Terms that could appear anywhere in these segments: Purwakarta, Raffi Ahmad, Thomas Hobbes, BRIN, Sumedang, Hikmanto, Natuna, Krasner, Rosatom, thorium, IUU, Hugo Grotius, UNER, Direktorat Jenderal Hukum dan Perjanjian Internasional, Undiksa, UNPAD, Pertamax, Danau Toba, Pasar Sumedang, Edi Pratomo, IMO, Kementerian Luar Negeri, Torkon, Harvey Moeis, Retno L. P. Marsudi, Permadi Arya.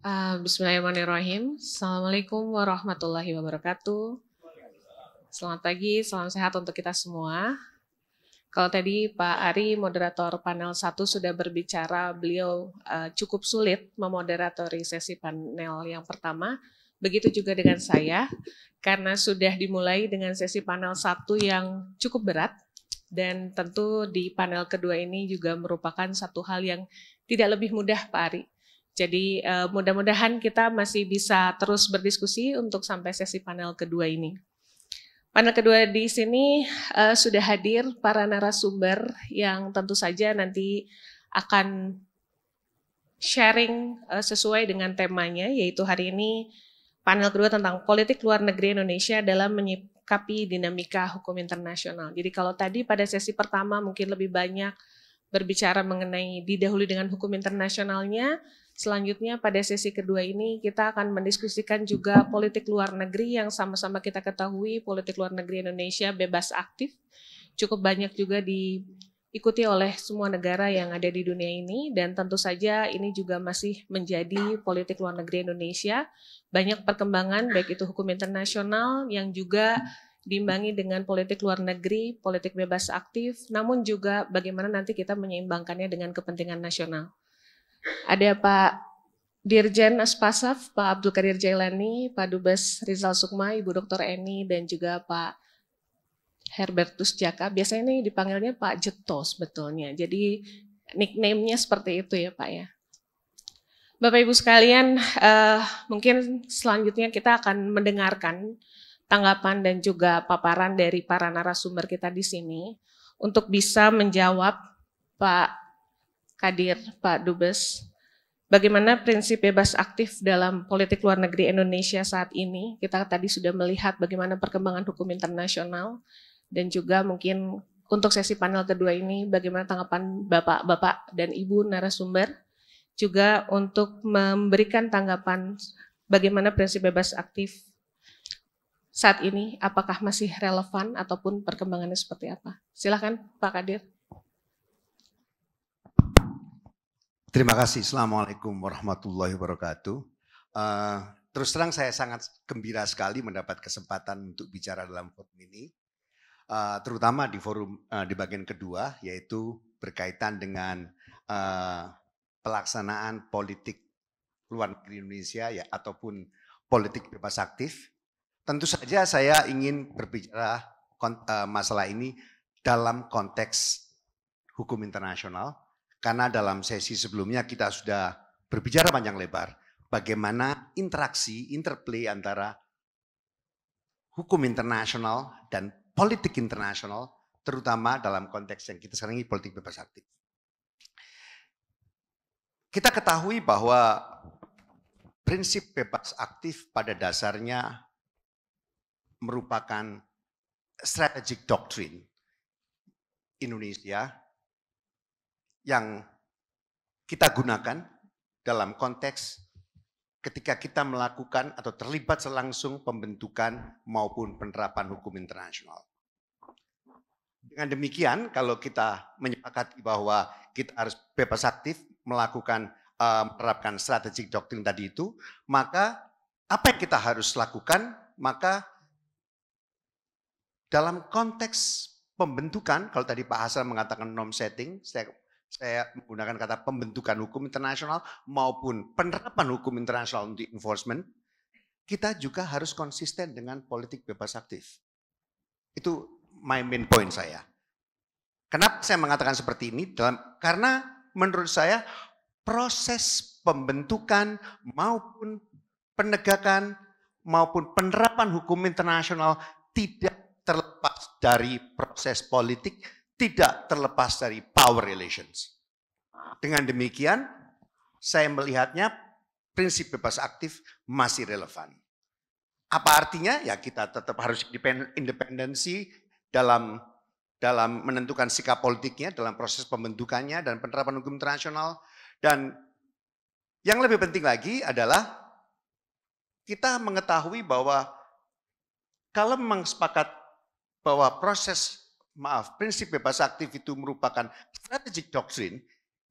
Bismillahirrahmanirrahim. Assalamualaikum warahmatullahi wabarakatuh. Selamat pagi, salam sehat untuk kita semua. Kalau tadi Pak Ari, moderator panel 1, sudah berbicara, beliau cukup sulit memoderatori sesi panel yang pertama. Begitu juga dengan saya, karena sudah dimulai dengan sesi panel 1 yang cukup berat, dan tentu di panel kedua ini juga merupakan satu hal yang tidak lebih mudah, Pak Ari. Jadi mudah-mudahan kita masih bisa terus berdiskusi untuk sampai sesi panel kedua ini. Panel kedua di sini sudah hadir para narasumber yang tentu saja nanti akan sharing sesuai dengan temanya, yaitu hari ini panel kedua tentang politik luar negeri Indonesia dalam menyikapi dinamika hukum internasional. Jadi kalau tadi pada sesi pertama mungkin lebih banyak berbicara mengenai didahului dengan hukum internasionalnya, selanjutnya pada sesi kedua ini kita akan mendiskusikan juga politik luar negeri yang sama-sama kita ketahui politik luar negeri Indonesia bebas aktif. Cukup banyak juga diikuti oleh semua negara yang ada di dunia ini, dan tentu saja ini juga masih menjadi politik luar negeri Indonesia. Banyak perkembangan baik itu hukum internasional yang juga diimbangi dengan politik luar negeri, politik bebas aktif, namun juga bagaimana nanti kita menyeimbangkannya dengan kepentingan nasional. Ada Pak Dirjen Aspasaf, Pak Abdul Kadir Jailani, Pak Dubes Rizal Sukma, Ibu Dr. Eni, dan juga Pak Herbertus Jaka. Biasanya ini dipanggilnya Pak Jeto sebetulnya, jadi nickname-nya seperti itu ya Pak ya. Bapak-Ibu sekalian, mungkin selanjutnya kita akan mendengarkan tanggapan dan juga paparan dari para narasumber kita di sini untuk bisa menjawab Pak Kadir, Pak Dubes, bagaimana prinsip bebas aktif dalam politik luar negeri Indonesia saat ini? Kita tadi sudah melihat bagaimana perkembangan hukum internasional, dan juga mungkin untuk sesi panel kedua ini bagaimana tanggapan Bapak-Bapak dan Ibu narasumber, juga untuk memberikan tanggapan bagaimana prinsip bebas aktif saat ini, apakah masih relevan ataupun perkembangannya seperti apa. Silakan Pak Kadir. Terima kasih. Assalamualaikum warahmatullahi wabarakatuh. Terus terang saya sangat gembira sekali mendapat kesempatan untuk bicara dalam forum ini. Terutama di forum di bagian kedua, yaitu berkaitan dengan pelaksanaan politik luar negeri Indonesia ya, ataupun politik bebas aktif. Tentu saja saya ingin berbicara masalah ini dalam konteks hukum internasional. Karena dalam sesi sebelumnya kita sudah berbicara panjang lebar bagaimana interaksi, interplay antara hukum internasional dan politik internasional, terutama dalam konteks yang kita sekarang ini politik bebas aktif. Kita ketahui bahwa prinsip bebas aktif pada dasarnya merupakan strategic doctrine Indonesia yang kita gunakan dalam konteks ketika kita melakukan atau terlibat langsung pembentukan maupun penerapan hukum internasional. Dengan demikian, kalau kita menyepakati bahwa kita harus bebas aktif melakukan menerapkan strategic doctrine tadi itu, maka apa yang kita harus lakukan? Maka dalam konteks pembentukan, kalau tadi Pak Hasan mengatakan norm setting, saya menggunakan kata pembentukan hukum internasional maupun penerapan hukum internasional untuk enforcement, kita juga harus konsisten dengan politik bebas aktif. Itu my main point saya. Kenapa saya mengatakan seperti ini? Karena menurut saya proses pembentukan maupun penegakan maupun penerapan hukum internasional tidak terlepas dari proses politik, tidak terlepas dari power relations. Dengan demikian, saya melihatnya prinsip bebas aktif masih relevan. Apa artinya? Ya kita tetap harus independensi dalam menentukan sikap politiknya, dalam proses pembentukannya dan penerapan hukum internasional. Dan yang lebih penting lagi adalah kita mengetahui bahwa kalau memang sepakat bahwa prinsip bebas aktif itu merupakan strategic doctrine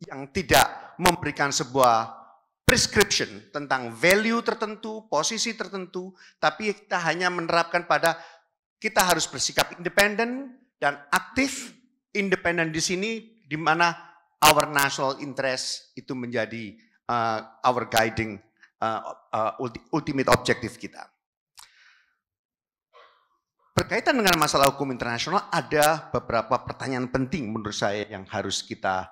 yang tidak memberikan sebuah prescription tentang value tertentu, posisi tertentu, tapi kita hanya menerapkan pada kita harus bersikap independen dan aktif. Independen di sini di mana our national interest itu menjadi our guiding ultimate objective kita. Berkaitan dengan masalah hukum internasional, ada beberapa pertanyaan penting menurut saya yang harus kita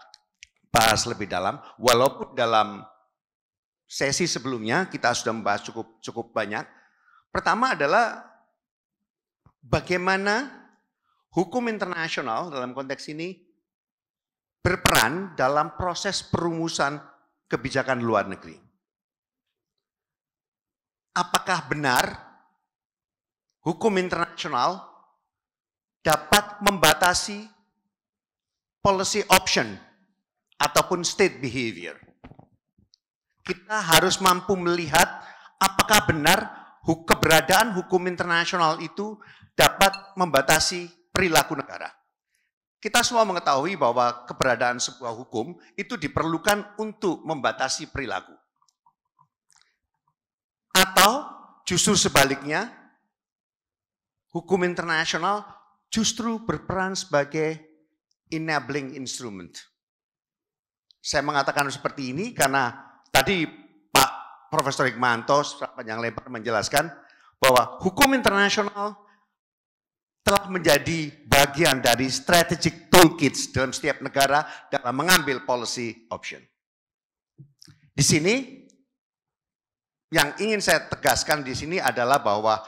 bahas lebih dalam. Walaupun dalam sesi sebelumnya kita sudah membahas cukup banyak. Pertama adalah bagaimana hukum internasional dalam konteks ini berperan dalam proses perumusan kebijakan luar negeri. Apakah benar hukum internasional dapat membatasi policy option ataupun state behavior? Kita harus mampu melihat apakah benar keberadaan hukum internasional itu dapat membatasi perilaku negara. Kita semua mengetahui bahwa keberadaan sebuah hukum itu diperlukan untuk membatasi perilaku. Atau justru sebaliknya, hukum internasional justru berperan sebagai enabling instrument. Saya mengatakan seperti ini karena tadi Pak Profesor Hikmanto panjang lebar menjelaskan bahwa hukum internasional telah menjadi bagian dari strategic toolkits dalam setiap negara dalam mengambil policy option. Di sini yang ingin saya tegaskan di sini adalah bahwa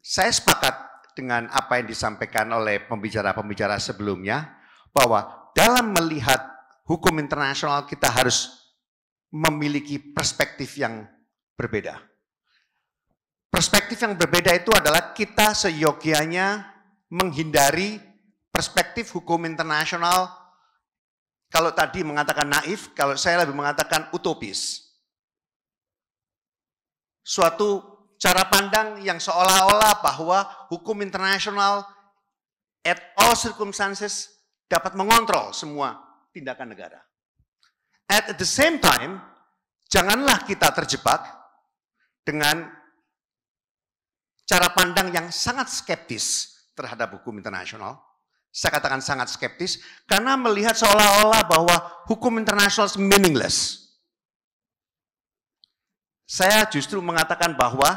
saya sepakat dengan apa yang disampaikan oleh pembicara-pembicara sebelumnya, bahwa dalam melihat hukum internasional kita harus memiliki perspektif yang berbeda. Perspektif yang berbeda itu adalah kita seyogianya menghindari perspektif hukum internasional, kalau tadi mengatakan naif, kalau saya lebih mengatakan utopis. Suatu cara pandang yang seolah-olah bahwa hukum internasional at all circumstances dapat mengontrol semua tindakan negara. At the same time, janganlah kita terjebak dengan cara pandang yang sangat skeptis terhadap hukum internasional. Saya katakan sangat skeptis karena melihat seolah-olah bahwa hukum internasional is meaningless. Saya justru mengatakan bahwa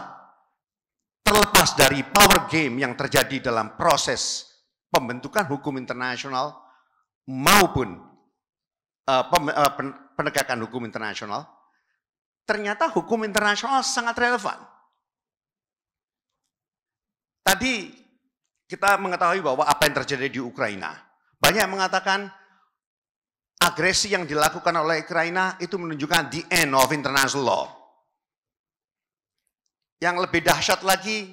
terlepas dari power game yang terjadi dalam proses pembentukan hukum internasional maupun penegakan hukum internasional, ternyata hukum internasional sangat relevan. Tadi kita mengetahui bahwa apa yang terjadi di Ukraina. Banyak yang mengatakan agresi yang dilakukan oleh Ukraina itu menunjukkan the end of international law. Yang lebih dahsyat lagi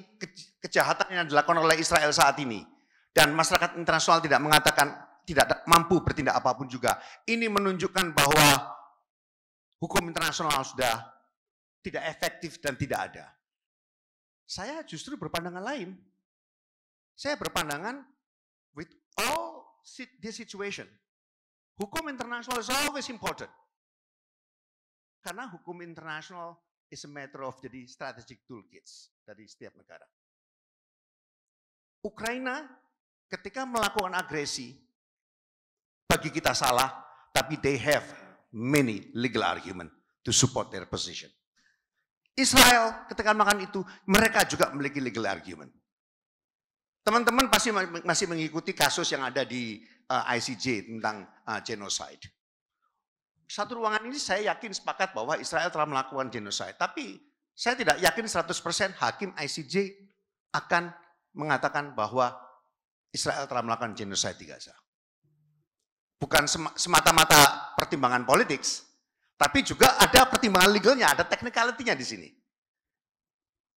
kejahatan yang dilakukan oleh Israel saat ini. Dan masyarakat internasional tidak mengatakan, tidak mampu bertindak apapun juga. Ini menunjukkan bahwa hukum internasional sudah tidak efektif dan tidak ada. Saya justru berpandangan lain. Saya berpandangan with all this situation. Hukum internasional is always important. Karena hukum internasional is a matter of jadi strategic toolkits dari setiap negara. Ukraina ketika melakukan agresi, bagi kita salah, tapi they have many legal argument to support their position. Israel ketika melakukan itu, mereka juga memiliki legal argument. Teman-teman pasti masih mengikuti kasus yang ada di ICJ tentang genocide. Satu ruangan ini saya yakin sepakat bahwa Israel telah melakukan genosida. Tapi saya tidak yakin 100% hakim ICJ akan mengatakan bahwa Israel telah melakukan genosida di Gaza. Bukan semata-mata pertimbangan politik, tapi juga ada pertimbangan legalnya, ada technicality-nya di sini.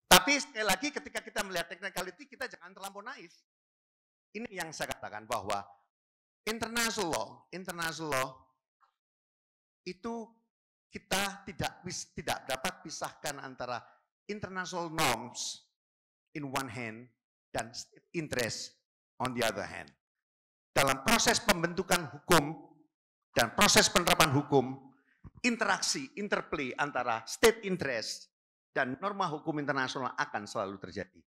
Tapi sekali lagi ketika kita melihat technicality, kita jangan terlampau naif. Ini yang saya katakan bahwa international law itu kita tidak dapat pisahkan antara international norms in one hand dan state interest on the other hand. Dalam proses pembentukan hukum dan proses penerapan hukum, interaksi, interplay antara state interest dan norma hukum internasional akan selalu terjadi.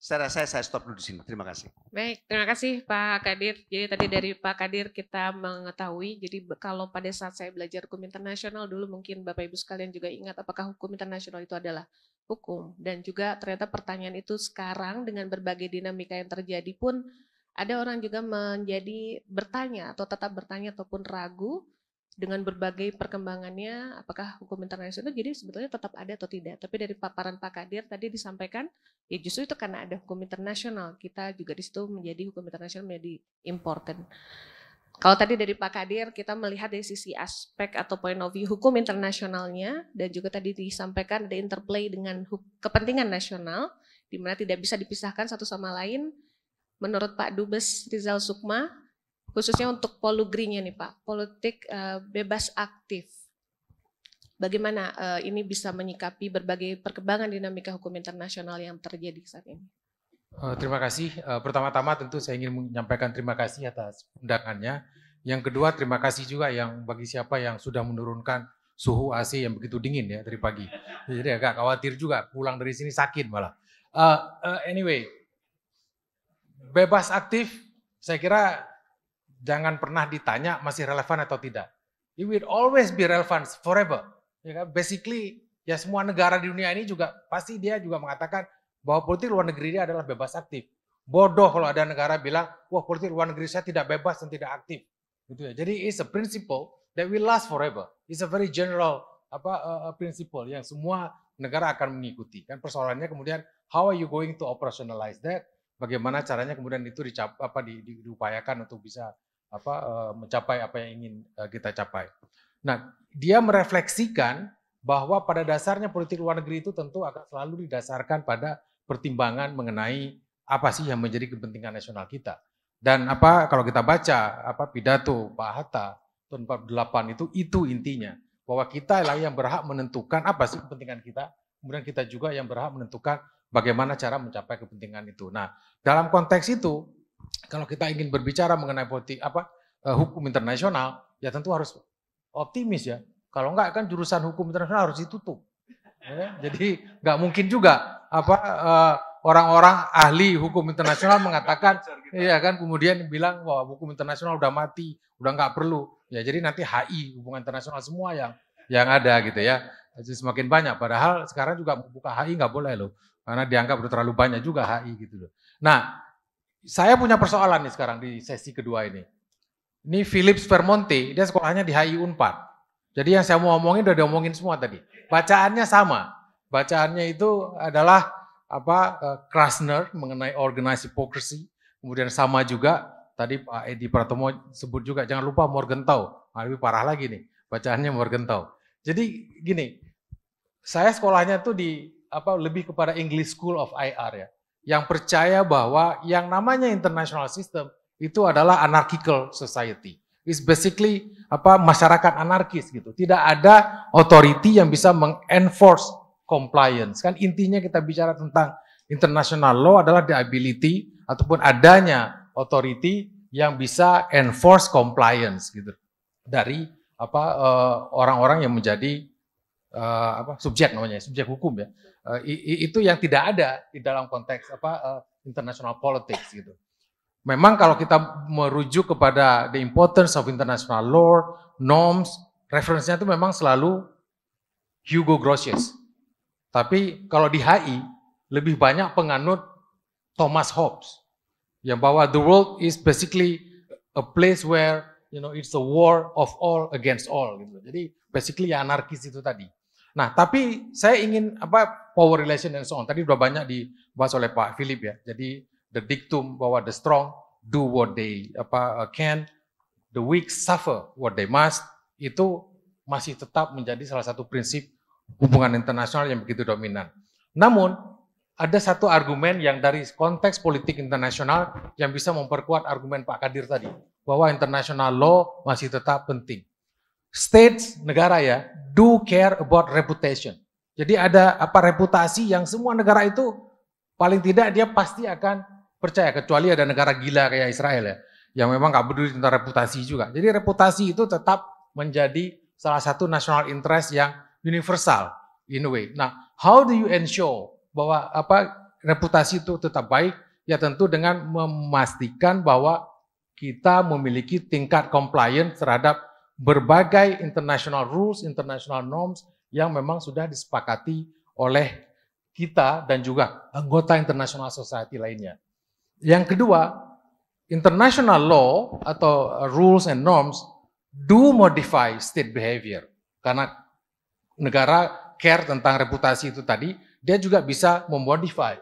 Saya rasa saya stop dulu di sini. Terima kasih. Baik, terima kasih Pak Kadir. Jadi tadi dari Pak Kadir kita mengetahui, jadi kalau pada saat saya belajar hukum internasional dulu mungkin Bapak Ibu sekalian juga ingat apakah hukum internasional itu adalah hukum. Dan juga ternyata pertanyaan itu sekarang dengan berbagai dinamika yang terjadi pun ada orang juga menjadi bertanya atau tetap bertanya ataupun ragu dengan berbagai perkembangannya apakah hukum internasional itu jadi sebetulnya tetap ada atau tidak. Tapi dari paparan Pak Kadir tadi disampaikan ya justru itu karena ada hukum internasional kita juga di situ menjadi hukum internasional menjadi important. Kalau tadi dari Pak Kadir kita melihat dari sisi aspek atau point of view hukum internasionalnya dan juga tadi disampaikan ada interplay dengan kepentingan nasional di mana tidak bisa dipisahkan satu sama lain. Menurut Pak Dubes Rizal Sukma khususnya untuk polugrinya nih Pak, politik bebas aktif. Bagaimana ini bisa menyikapi berbagai perkembangan dinamika hukum internasional yang terjadi saat ini? Terima kasih. Pertama-tama tentu saya ingin menyampaikan terima kasih atas undangannya. Yang kedua terima kasih juga yang bagi siapa yang sudah menurunkan suhu AC yang begitu dingin ya dari pagi. Jadi agak khawatir juga pulang dari sini sakit malah. Anyway, bebas aktif saya kira jangan pernah ditanya masih relevan atau tidak. It will always be relevant forever. Ya, basically ya semua negara di dunia ini juga pasti dia juga mengatakan bahwa politik luar negeri dia adalah bebas aktif. Bodoh kalau ada negara bilang, wah politik luar negeri saya tidak bebas dan tidak aktif. Gitu ya. Jadi it's a principle that will last forever. It's a very general principle yang semua negara akan mengikuti. Kan persoalannya kemudian how are you going to operationalize that? Bagaimana caranya kemudian itu diupayakan untuk bisa mencapai apa yang ingin kita capai. Nah, dia merefleksikan bahwa pada dasarnya politik luar negeri itu tentu akan selalu didasarkan pada pertimbangan mengenai apa sih yang menjadi kepentingan nasional kita. Dan kalau kita baca pidato Pak Hatta tahun 48 itu intinya bahwa kita lah yang berhak menentukan apa sih kepentingan kita, kemudian kita juga yang berhak menentukan bagaimana cara mencapai kepentingan itu. Nah, dalam konteks itu kalau kita ingin berbicara mengenai politik hukum internasional, ya tentu harus optimis ya. Kalau enggak kan jurusan hukum internasional harus ditutup. Ya, jadi nggak mungkin juga orang-orang ahli hukum internasional mengatakan, ya kan kemudian bilang wah hukum internasional udah mati, udah nggak perlu. Ya jadi nanti HI hubungan internasional semua yang ada gitu ya. Jadi semakin banyak. Padahal sekarang juga buka HI nggak boleh loh, karena dianggap udah terlalu banyak juga HI gitu loh. Nah. Saya punya persoalan nih sekarang di sesi kedua ini. Ini Philips Vermonte, dia sekolahnya di HI Unpad. Jadi yang saya mau omongin udah diomongin semua tadi. Bacaannya sama. Bacaannya itu adalah Krasner mengenai organized hypocrisy. Kemudian sama juga tadi Pak Edi Pratomo sebut juga jangan lupa Morgentau. Lebih parah lagi nih bacaannya Morgentau. Jadi gini, saya sekolahnya tuh di lebih kepada English School of IR ya. Yang percaya bahwa yang namanya international system itu adalah anarchical society. It's basically masyarakat anarkis gitu. Tidak ada authority yang bisa mengenforce compliance. Kan intinya kita bicara tentang international law adalah the ability ataupun adanya authority yang bisa enforce compliance gitu. Dari orang-orang yang menjadi subjek namanya, subjek hukum ya. Itu yang tidak ada di dalam konteks international politics gitu. Memang kalau kita merujuk kepada the importance of international law, norms, referensinya itu memang selalu Hugo Grotius. Tapi kalau di HI lebih banyak penganut Thomas Hobbes yang bahwa the world is basically a place where it's a war of all against all gitu. Jadi basically ya anarkis itu tadi. Nah, tapi saya ingin power relation and so on. Tadi sudah banyak dibahas oleh Pak Philip ya. Jadi the dictum bahwa the strong do what they can, the weak suffer what they must itu masih tetap menjadi salah satu prinsip hubungan internasional yang begitu dominan. Namun ada satu argumen yang dari konteks politik internasional yang bisa memperkuat argumen Pak Kadir tadi bahwa international law masih tetap penting. States, negara ya, do care about reputation. Jadi ada reputasi yang semua negara itu paling tidak dia pasti akan percaya. Kecuali ada negara gila kayak Israel ya, yang memang gak peduli tentang reputasi juga. Jadi reputasi itu tetap menjadi salah satu national interest yang universal in a way. Nah, how do you ensure bahwa reputasi itu tetap baik? Ya tentu dengan memastikan bahwa kita memiliki tingkat compliance terhadap berbagai international rules, international norms yang memang sudah disepakati oleh kita dan juga anggota international society lainnya. Yang kedua, international law atau rules and norms do modify state behavior. Karena negara care tentang reputasi itu tadi, dia juga bisa memodify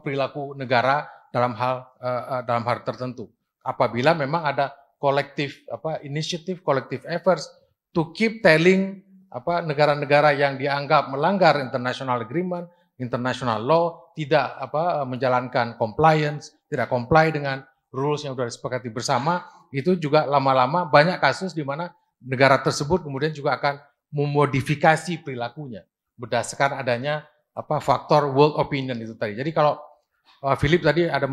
perilaku negara dalam hal tertentu. Apabila memang ada kolektif inisiatif, kolektif efforts to keep telling negara-negara yang dianggap melanggar international agreement, international law, tidak menjalankan compliance, tidak comply dengan rules yang sudah disepakati bersama, itu juga lama-lama banyak kasus di mana negara tersebut kemudian juga akan memodifikasi perilakunya berdasarkan adanya faktor world opinion itu tadi. Jadi kalau Philip tadi ada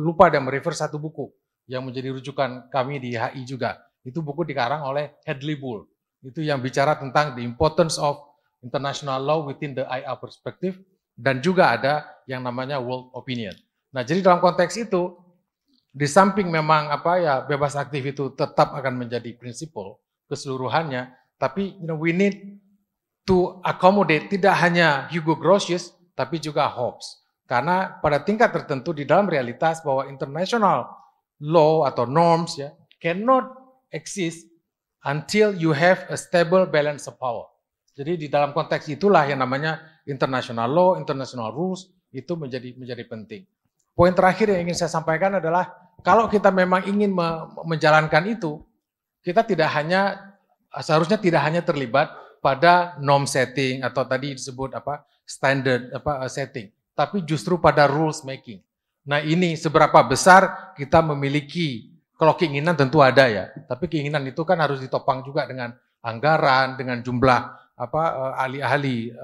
lupa dia merefer satu buku yang menjadi rujukan kami di HI juga. Itu buku dikarang oleh Hedley Bull. Itu yang bicara tentang the importance of international law within the IR perspective, dan juga ada yang namanya world opinion. Nah, jadi dalam konteks itu di samping memang bebas aktif itu tetap akan menjadi prinsipal keseluruhannya, tapi we need to accommodate tidak hanya Hugo Grotius tapi juga Hobbes, karena pada tingkat tertentu di dalam realitas bahwa international law atau norms cannot exist until you have a stable balance of power. Jadi di dalam konteks itulah yang namanya international law, international rules itu menjadi penting. Poin terakhir yang ingin saya sampaikan adalah kalau kita memang ingin menjalankan itu, kita tidak hanya, seharusnya tidak hanya terlibat pada norm setting atau tadi disebut standard setting, tapi justru pada rules making. Nah ini seberapa besar kita memiliki, kalau keinginan tentu ada ya, tapi keinginan itu kan harus ditopang juga dengan anggaran, dengan jumlah ahli-ahli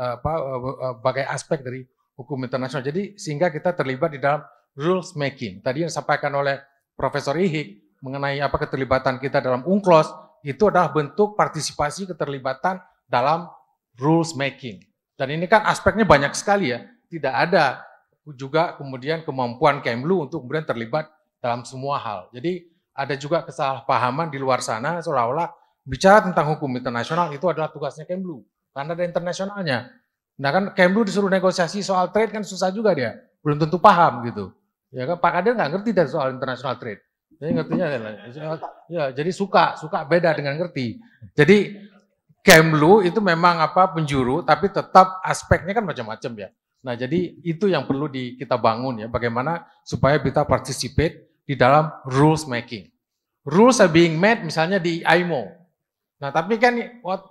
bagai aspek dari hukum internasional. Jadi sehingga kita terlibat di dalam rules making. Tadi yang disampaikan oleh Profesor Ihik mengenai keterlibatan kita dalam UNCLOS itu adalah bentuk partisipasi keterlibatan dalam rules making. Dan ini kan aspeknya banyak sekali ya. Tidak ada juga kemudian kemampuan Kemlu untuk kemudian terlibat dalam semua hal. Jadi ada juga kesalahpahaman di luar sana seolah-olah bicara tentang hukum internasional itu adalah tugasnya Kemlu karena ada internasionalnya. Nah kan Kemlu disuruh negosiasi soal trade kan susah juga dia. Belum tentu paham gitu. Ya kan Pak Kadir nggak ngerti dari soal international trade. Jadi ngertinya ya jadi suka beda dengan ngerti. Jadi Kemlu itu memang penjuru tapi tetap aspeknya kan macam-macam ya. Nah, jadi itu yang perlu kita bangun ya, bagaimana supaya kita participate di dalam rules making. Rules are being made misalnya di IMO. Nah, tapi kan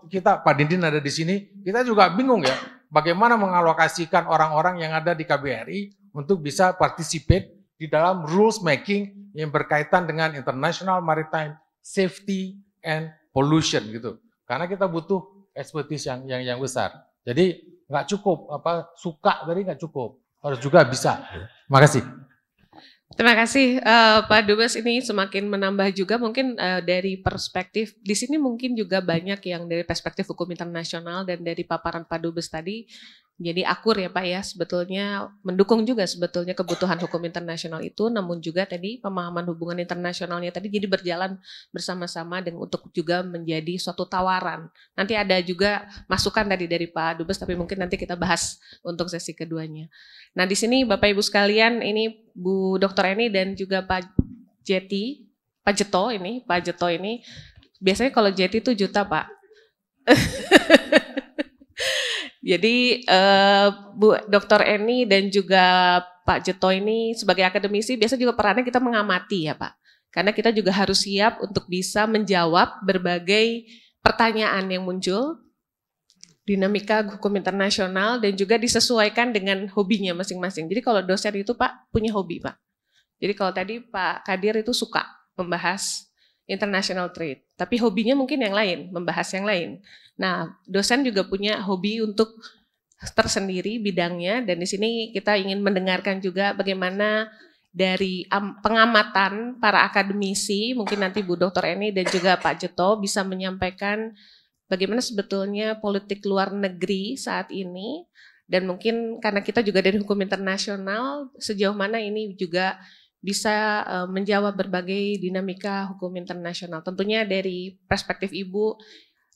kita Pak Dindin ada di sini, kita juga bingung ya, bagaimana mengalokasikan orang-orang yang ada di KBRI untuk bisa participate di dalam rules making yang berkaitan dengan international maritime safety and pollution gitu. Karena kita butuh expertise yang besar. Jadi nggak cukup suka dari nggak cukup, harus juga bisa. Makasih. Terima kasih Pak Dubes, ini semakin menambah juga mungkin dari perspektif, di sini mungkin juga banyak yang dari perspektif hukum internasional dan dari paparan Pak Dubes tadi, jadi akur ya Pak ya, sebetulnya mendukung juga sebetulnya kebutuhan hukum internasional itu, namun juga tadi pemahaman hubungan internasionalnya tadi jadi berjalan bersama-sama dan untuk juga menjadi suatu tawaran. Nanti ada juga masukan tadi dari Pak Dubes, tapi mungkin nanti kita bahas untuk sesi keduanya. Nah di sini Bapak Ibu sekalian, ini Bu Dr. Eni dan juga Pak Jeto ini, biasanya kalau Jeti itu juta Pak. Jadi Bu Dr. Eni dan juga Pak Jeto ini sebagai akademisi biasa juga perannya kita mengamati ya Pak. Karena kita juga harus siap untuk bisa menjawab berbagai pertanyaan yang muncul, dinamika hukum internasional dan juga disesuaikan dengan hobinya masing-masing. Jadi kalau dosen itu Pak punya hobi Pak. Jadi kalau tadi Pak Kadir itu suka membahas international trade, tapi hobinya mungkin yang lain, membahas yang lain. Nah dosen juga punya hobi untuk tersendiri bidangnya dan di sini kita ingin mendengarkan juga bagaimana dari pengamatan para akademisi, mungkin nanti Bu Dr. Eni dan juga Pak Jeto bisa menyampaikan bagaimana sebetulnya politik luar negeri saat ini, dan mungkin karena kita juga dari hukum internasional, sejauh mana ini juga bisa menjawab berbagai dinamika hukum internasional. Tentunya dari perspektif Ibu,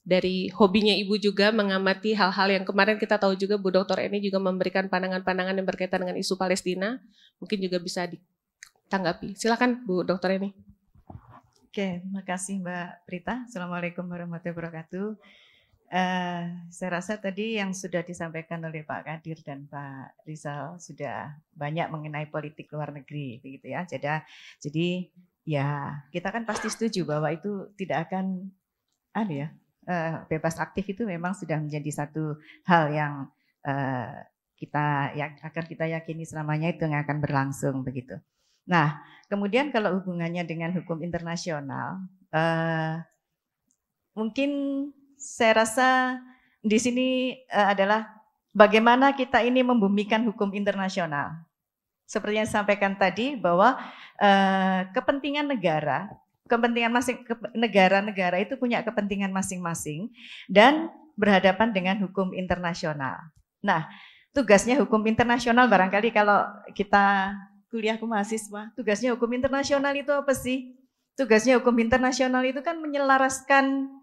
dari hobinya Ibu juga mengamati hal-hal yang kemarin kita tahu juga Bu Dr. Eni juga memberikan pandangan-pandangan yang berkaitan dengan isu Palestina, mungkin juga bisa ditanggapi. Silakan Bu Dr. Eni. Oke, makasih Mbak Prita. Assalamualaikum warahmatullahi wabarakatuh. Saya rasa tadi yang sudah disampaikan oleh Pak Kadir dan Pak Rizal sudah banyak mengenai politik luar negeri, begitu ya. Jadi ya kita kan pasti setuju bahwa itu tidak akan bebas aktif, itu memang sudah menjadi satu hal yang kita yakini selamanya itu yang akan berlangsung, begitu. Nah, kemudian kalau hubungannya dengan hukum internasional, mungkin saya rasa di sini adalah bagaimana kita ini membumikan hukum internasional. Seperti yang disampaikan tadi bahwa negara-negara itu punya kepentingan masing-masing dan berhadapan dengan hukum internasional. Nah, tugasnya hukum internasional, barangkali kalau kita kuliah ke mahasiswa, tugasnya hukum internasional itu apa sih? Tugasnya hukum internasional itu kan menyelaraskan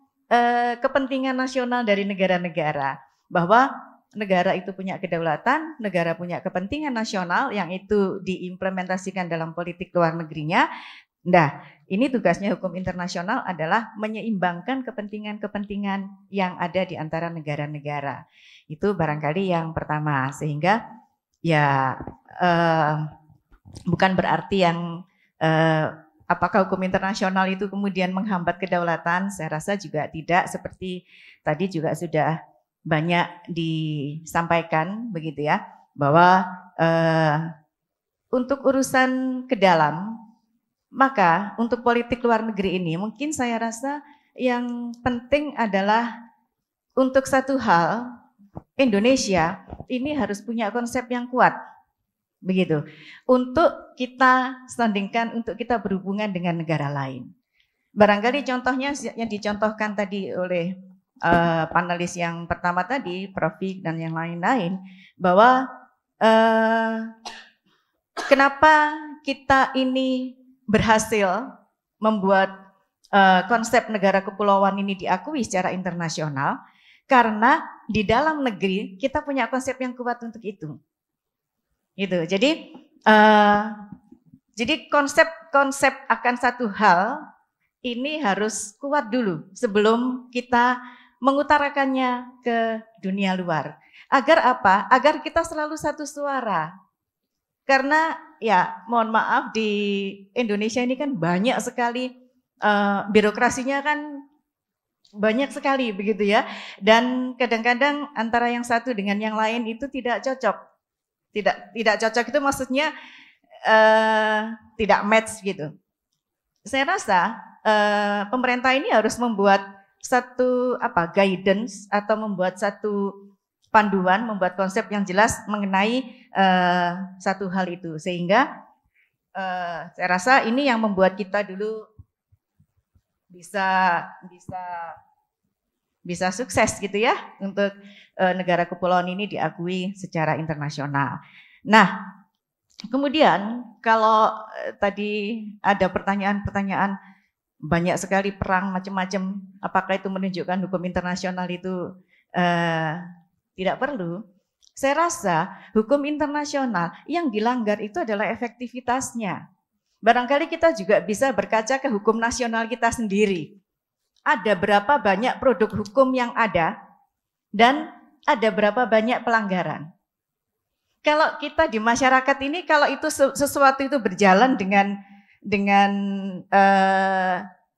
kepentingan nasional dari negara-negara, bahwa negara itu punya kedaulatan, negara punya kepentingan nasional yang itu diimplementasikan dalam politik luar negerinya. Nah, ini tugasnya hukum internasional adalah menyeimbangkan kepentingan-kepentingan yang ada di antara negara-negara. Itu barangkali yang pertama, sehingga ya bukan berarti yang apakah hukum internasional itu kemudian menghambat kedaulatan? Saya rasa juga tidak, seperti tadi juga sudah banyak disampaikan, begitu ya, bahwa untuk urusan ke dalam, maka untuk politik luar negeri ini mungkin saya rasa yang penting adalah untuk satu hal, Indonesia ini harus punya konsep yang kuat. Begitu, untuk kita standingkan, untuk kita berhubungan dengan negara lain. Barangkali contohnya yang dicontohkan tadi oleh panelis yang pertama tadi, Prof. Fik dan yang lain-lain, bahwa kenapa kita ini berhasil membuat konsep negara kepulauan ini diakui secara internasional, karena di dalam negeri kita punya konsep yang kuat untuk itu. Gitu. Jadi konsep akan satu hal ini harus kuat dulu sebelum kita mengutarakannya ke dunia luar. Agar apa? Agar kita selalu satu suara. Karena ya mohon maaf, di Indonesia ini kan banyak sekali birokrasinya kan banyak sekali, begitu ya. Dan kadang-kadang antara yang satu dengan yang lain itu tidak cocok. Tidak cocok itu maksudnya tidak match, gitu. Saya rasa pemerintah ini harus membuat satu guidance atau membuat satu panduan, membuat konsep yang jelas mengenai satu hal itu, sehingga saya rasa ini yang membuat kita dulu bisa sukses, gitu ya, untuk negara kepulauan ini diakui secara internasional. Nah, kemudian kalau tadi ada pertanyaan-pertanyaan banyak sekali, perang macam-macam, apakah itu menunjukkan hukum internasional itu tidak perlu? Saya rasa hukum internasional yang dilanggar itu adalah efektivitasnya. Barangkali kita juga bisa berkaca ke hukum nasional kita sendiri. Ada berapa banyak produk hukum yang ada dan ada berapa banyak pelanggaran. Kalau kita di masyarakat ini, kalau itu sesuatu itu berjalan dengan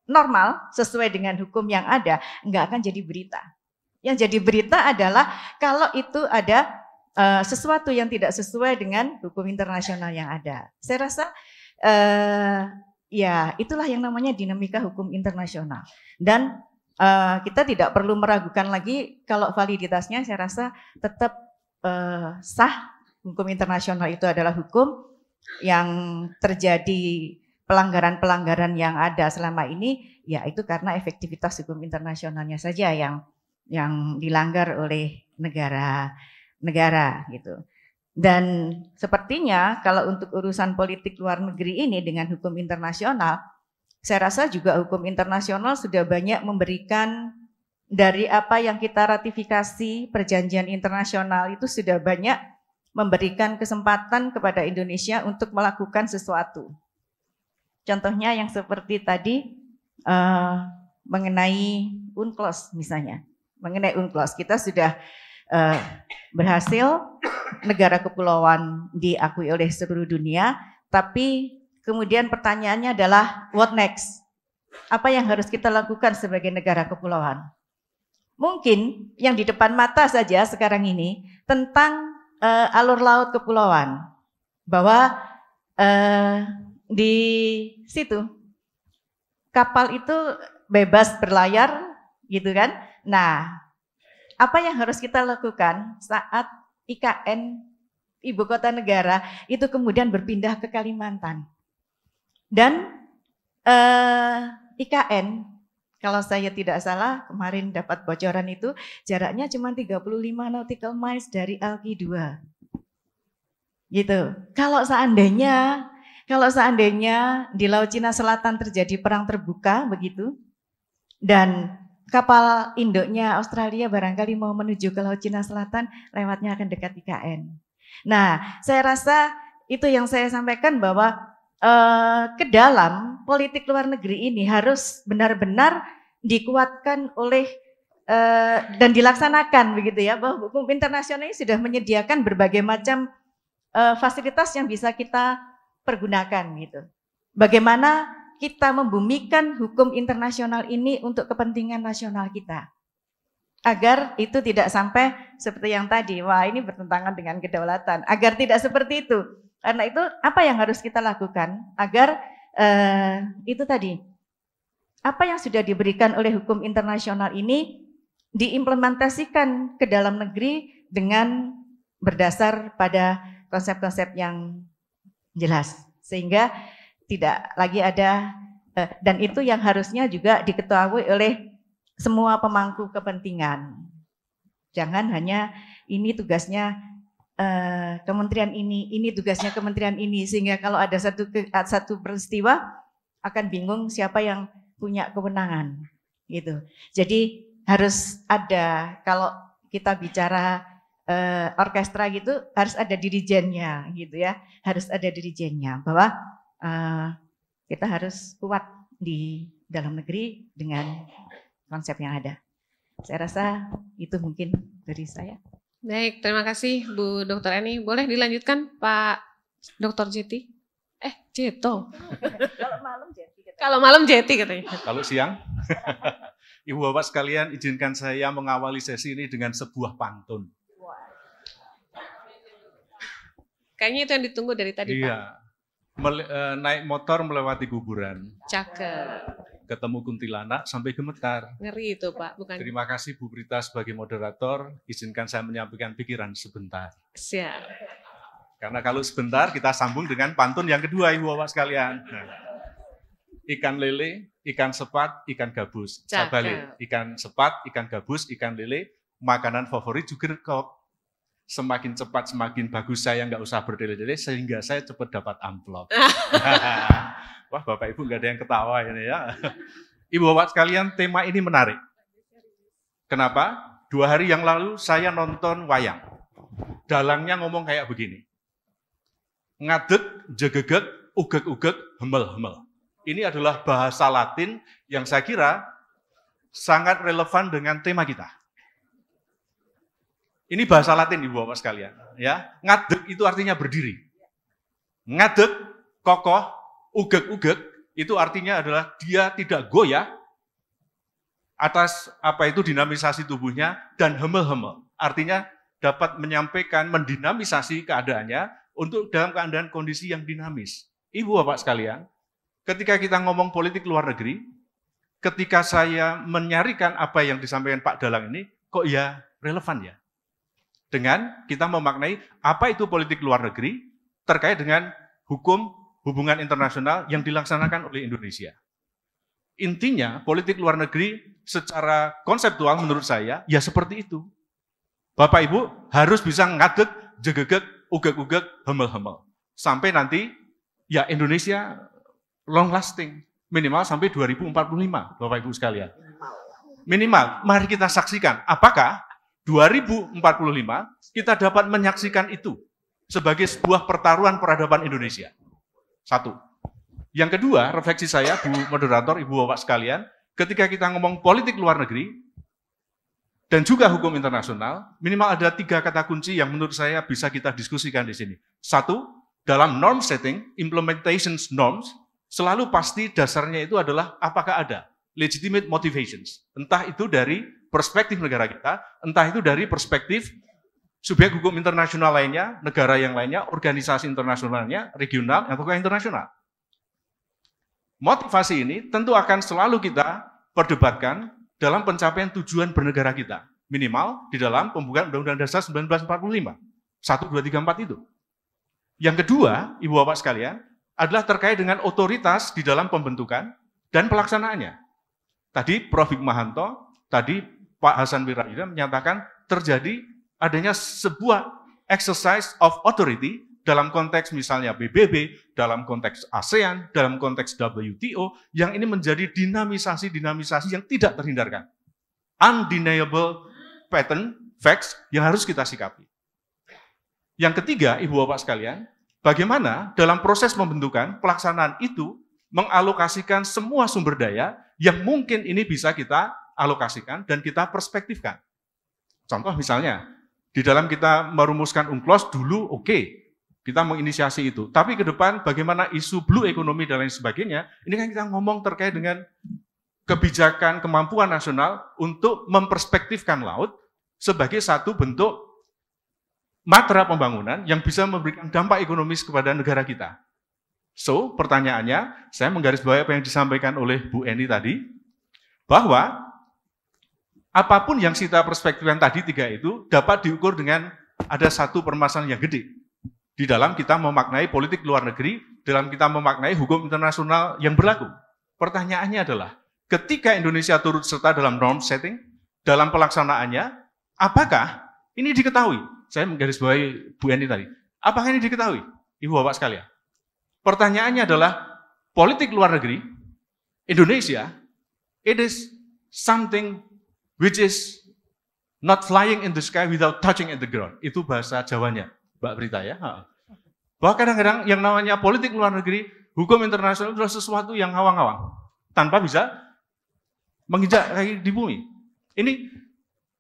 normal, sesuai dengan hukum yang ada, nggak akan jadi berita. Yang jadi berita adalah kalau itu ada sesuatu yang tidak sesuai dengan hukum internasional yang ada. Saya rasa ya, itulah yang namanya dinamika hukum internasional. Dan kita tidak perlu meragukan lagi kalau validitasnya, saya rasa tetap sah. Hukum internasional itu adalah hukum yang terjadi pelanggaran-pelanggaran yang ada selama ini, ya itu karena efektivitas hukum internasionalnya saja yang yang dilanggar oleh negara gitu. Dan sepertinya kalau untuk urusan politik luar negeri ini dengan hukum internasional, saya rasa juga hukum internasional sudah banyak memberikan dari apa yang kita ratifikasi perjanjian internasional itu sudah banyak memberikan kesempatan kepada Indonesia untuk melakukan sesuatu. Contohnya yang seperti tadi mengenai UNCLOS misalnya. Mengenai UNCLOS kita sudah berhasil negara kepulauan diakui oleh seluruh dunia, tapi kemudian pertanyaannya adalah what next? Apa yang harus kita lakukan sebagai negara kepulauan? Mungkin yang di depan mata saja sekarang ini tentang alur laut kepulauan, bahwa di situ kapal itu bebas berlayar gitu kan. Nah, apa yang harus kita lakukan saat IKN ibu kota negara itu kemudian berpindah ke Kalimantan? Dan IKN kalau saya tidak salah kemarin dapat bocoran itu jaraknya cuma 35 nautical miles dari LK2. Gitu. Kalau seandainya di Laut Cina Selatan terjadi perang terbuka begitu dan kapal induknya Australia barangkali mau menuju ke Laut Cina Selatan, lewatnya akan dekat IKN. Nah, saya rasa itu yang saya sampaikan bahwa ke dalam politik luar negeri ini harus benar-benar dikuatkan oleh dan dilaksanakan begitu ya, bahwa hukum internasional ini sudah menyediakan berbagai macam fasilitas yang bisa kita pergunakan gitu. Bagaimana kita membumikan hukum internasional ini untuk kepentingan nasional kita, agar itu tidak sampai seperti yang tadi, wah ini bertentangan dengan kedaulatan, agar tidak seperti itu. Karena itu apa yang harus kita lakukan agar itu tadi, apa yang sudah diberikan oleh hukum internasional ini diimplementasikan ke dalam negeri dengan berdasar pada konsep-konsep yang jelas. Sehingga tidak lagi ada, dan itu yang harusnya juga diketahui oleh semua pemangku kepentingan. Jangan hanya ini tugasnya kementerian ini tugasnya kementerian ini, sehingga kalau ada satu peristiwa akan bingung siapa yang punya kewenangan gitu. Jadi harus ada, kalau kita bicara orkestra gitu harus ada dirijennya gitu ya, harus ada dirijennya, bahwa kita harus kuat di dalam negeri dengan konsep yang ada. Saya rasa itu mungkin dari saya. Baik, terima kasih Bu Dr. Eni. Boleh dilanjutkan Pak Dr. Jeti? Jeto. Kalau malam Jeti katanya. Kalau siang. Ibu Bapak sekalian, izinkan saya mengawali sesi ini dengan sebuah pantun. Kayaknya itu yang ditunggu dari tadi, iya. Pak. Naik motor melewati kuburan. Cakep. Ketemu kuntilanak sampai gemetar. Ngeri itu Pak, bukan? Terima kasih Bu Prita sebagai moderator, izinkan saya menyampaikan pikiran sebentar. Siap. Karena kalau sebentar kita sambung dengan pantun yang kedua Ibu Bapak sekalian. Nah. Ikan lele, ikan sepat, ikan gabus. Saya balik, ikan sepat, ikan gabus, ikan lele, makanan favorit jugerkop. Semakin cepat semakin bagus, saya nggak usah berdele-dele sehingga saya cepat dapat amplop. Wah Bapak Ibu nggak ada yang ketawa ini ya. Ibu Bapak sekalian, tema ini menarik. Kenapa? 2 hari yang lalu saya nonton wayang. Dalangnya ngomong kayak begini. Ngadeg, jegegeg, ugeg-ugeg, hemel-hemel. Ini adalah bahasa Latin yang saya kira sangat relevan dengan tema kita. Ini bahasa Latin Ibu Bapak sekalian, ya. Ngadeg itu artinya berdiri. Ngadeg, kokoh, ugeg-ugeg itu artinya adalah dia tidak goyah atas apa itu dinamisasi tubuhnya, dan hemel-hemel artinya dapat menyampaikan, mendinamisasi keadaannya untuk dalam keadaan kondisi yang dinamis. Ibu Bapak sekalian, ketika kita ngomong politik luar negeri, ketika saya menyarikan apa yang disampaikan Pak Dalang ini, kok ya relevan ya? Dengan kita memaknai apa itu politik luar negeri terkait dengan hukum hubungan internasional yang dilaksanakan oleh Indonesia. Intinya politik luar negeri secara konseptual menurut saya, ya seperti itu. Bapak Ibu harus bisa ngadeg, jegegeg, ugeg-ugeg, hemel-hemel. Sampai nanti, ya Indonesia long lasting. Minimal sampai 2045, Bapak Ibu sekalian. Minimal, mari kita saksikan. Apakah 2045 kita dapat menyaksikan itu sebagai sebuah pertaruhan peradaban Indonesia? Satu. Yang kedua, refleksi saya, Bu Moderator, Ibu Bapak sekalian, ketika kita ngomong politik luar negeri dan juga hukum internasional, minimal ada tiga kata kunci yang menurut saya bisa kita diskusikan di sini. Satu, dalam norm setting, implementation norms, selalu pasti dasarnya itu adalah apakah ada legitimate motivations. Entah itu dari perspektif negara kita, entah itu dari perspektif subyek hukum internasional lainnya, negara yang lainnya, organisasi internasionalnya, regional, atau internasional. Motivasi ini tentu akan selalu kita perdebatkan dalam pencapaian tujuan bernegara kita. Minimal di dalam pembukaan Undang-Undang Dasar 1945. 1, 2, 3, 4 itu. Yang kedua, Ibu Bapak sekalian, adalah terkait dengan otoritas di dalam pembentukan dan pelaksanaannya. Tadi Prof. Hikmanto, tadi Pak Hasan Wirajuda menyatakan terjadi adanya sebuah exercise of authority dalam konteks misalnya PBB, dalam konteks ASEAN, dalam konteks WTO, yang ini menjadi dinamisasi-dinamisasi yang tidak terhindarkan. Undeniable pattern, facts, yang harus kita sikapi. Yang ketiga, Ibu Bapak sekalian, bagaimana dalam proses pembentukan pelaksanaan itu mengalokasikan semua sumber daya yang mungkin ini bisa kita alokasikan dan kita perspektifkan. Contoh misalnya, di dalam kita merumuskan UNCLOS dulu oke, kita menginisiasi itu. Tapi ke depan bagaimana isu blue ekonomi dan lain sebagainya, ini kan kita ngomong terkait dengan kebijakan kemampuan nasional untuk memperspektifkan laut sebagai satu bentuk matra pembangunan yang bisa memberikan dampak ekonomis kepada negara kita. So, pertanyaannya, saya menggarisbawahi apa yang disampaikan oleh Bu Eni tadi, bahwa apapun yang kita perspektifkan tadi tiga itu dapat diukur dengan ada satu permasalahan yang gede. Di dalam kita memaknai politik luar negeri, dalam kita memaknai hukum internasional yang berlaku. Pertanyaannya adalah, ketika Indonesia turut serta dalam norm setting, dalam pelaksanaannya, apakah ini diketahui? Saya menggarisbawahi Bu Eni tadi. Apakah ini diketahui, Ibu Bapak sekalian? Pertanyaannya adalah, politik luar negeri, Indonesia, it is something which is not flying in the sky without touching in the ground. Itu bahasa Jawanya. Mbak Prita ya. Bahwa kadang-kadang yang namanya politik luar negeri, hukum internasional adalah sesuatu yang ngawang-ngawang. Tanpa bisa menginjak kaki di bumi. Ini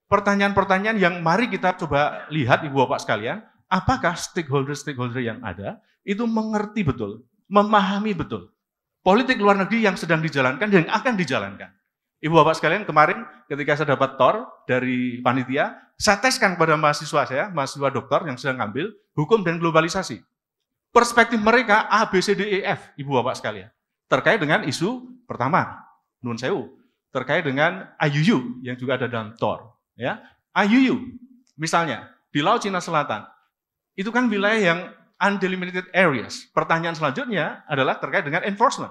pertanyaan-pertanyaan yang mari kita coba lihat Ibu Bapak sekalian. Apakah stakeholder-stakeholder yang ada itu mengerti betul, memahami betul politik luar negeri yang sedang dijalankan dan yang akan dijalankan. Ibu Bapak sekalian, kemarin ketika saya dapat TOR dari panitia, saya teskan kepada mahasiswa saya, mahasiswa dokter yang sedang ngambil hukum dan globalisasi. Perspektif mereka A, B, C, D, E, F, Ibu Bapak sekalian. Terkait dengan isu pertama, nun sewu, terkait dengan IUU yang juga ada dalam TOR. Ya. IUU, misalnya, di Laut Cina Selatan, itu kan wilayah yang undelimited areas. Pertanyaan selanjutnya adalah terkait dengan enforcement.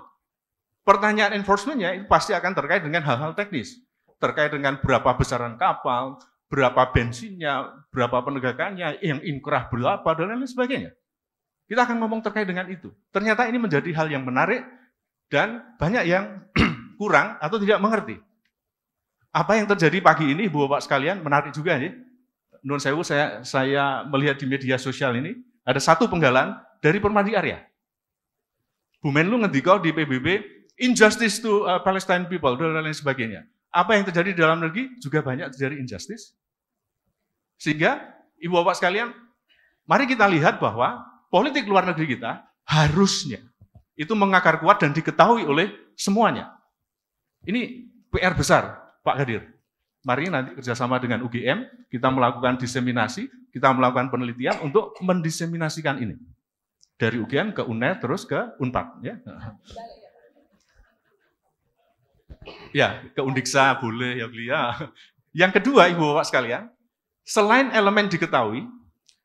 Pertanyaan enforcement-nya itu pasti akan terkait dengan hal-hal teknis. Terkait dengan berapa besaran kapal, berapa bensinnya, berapa penegakannya, yang inkrah berapa, dan lain sebagainya. Kita akan ngomong terkait dengan itu. Ternyata ini menjadi hal yang menarik dan banyak yang kurang atau tidak mengerti. Apa yang terjadi pagi ini, Ibu Bapak sekalian, menarik juga nih. Nun sewu, saya melihat di media sosial ini, ada satu penggalan dari Permadi Arya. Bu Menlu ngendikau di PBB, injustice to Palestine people, dan lain sebagainya. Apa yang terjadi di dalam negeri juga banyak terjadi injustice. Sehingga, Ibu Bapak sekalian, mari kita lihat bahwa politik luar negeri kita harusnya itu mengakar kuat dan diketahui oleh semuanya. Ini PR besar, Pak Kadir. Mari nanti kerjasama dengan UGM, kita melakukan diseminasi, kita melakukan penelitian untuk mendiseminasikan ini. Dari UGM ke UNED, terus ke UNPAD. Ya. Ya, ke Undiksa boleh ya beliau. Yang kedua, Ibu Bapak sekalian, selain elemen diketahui,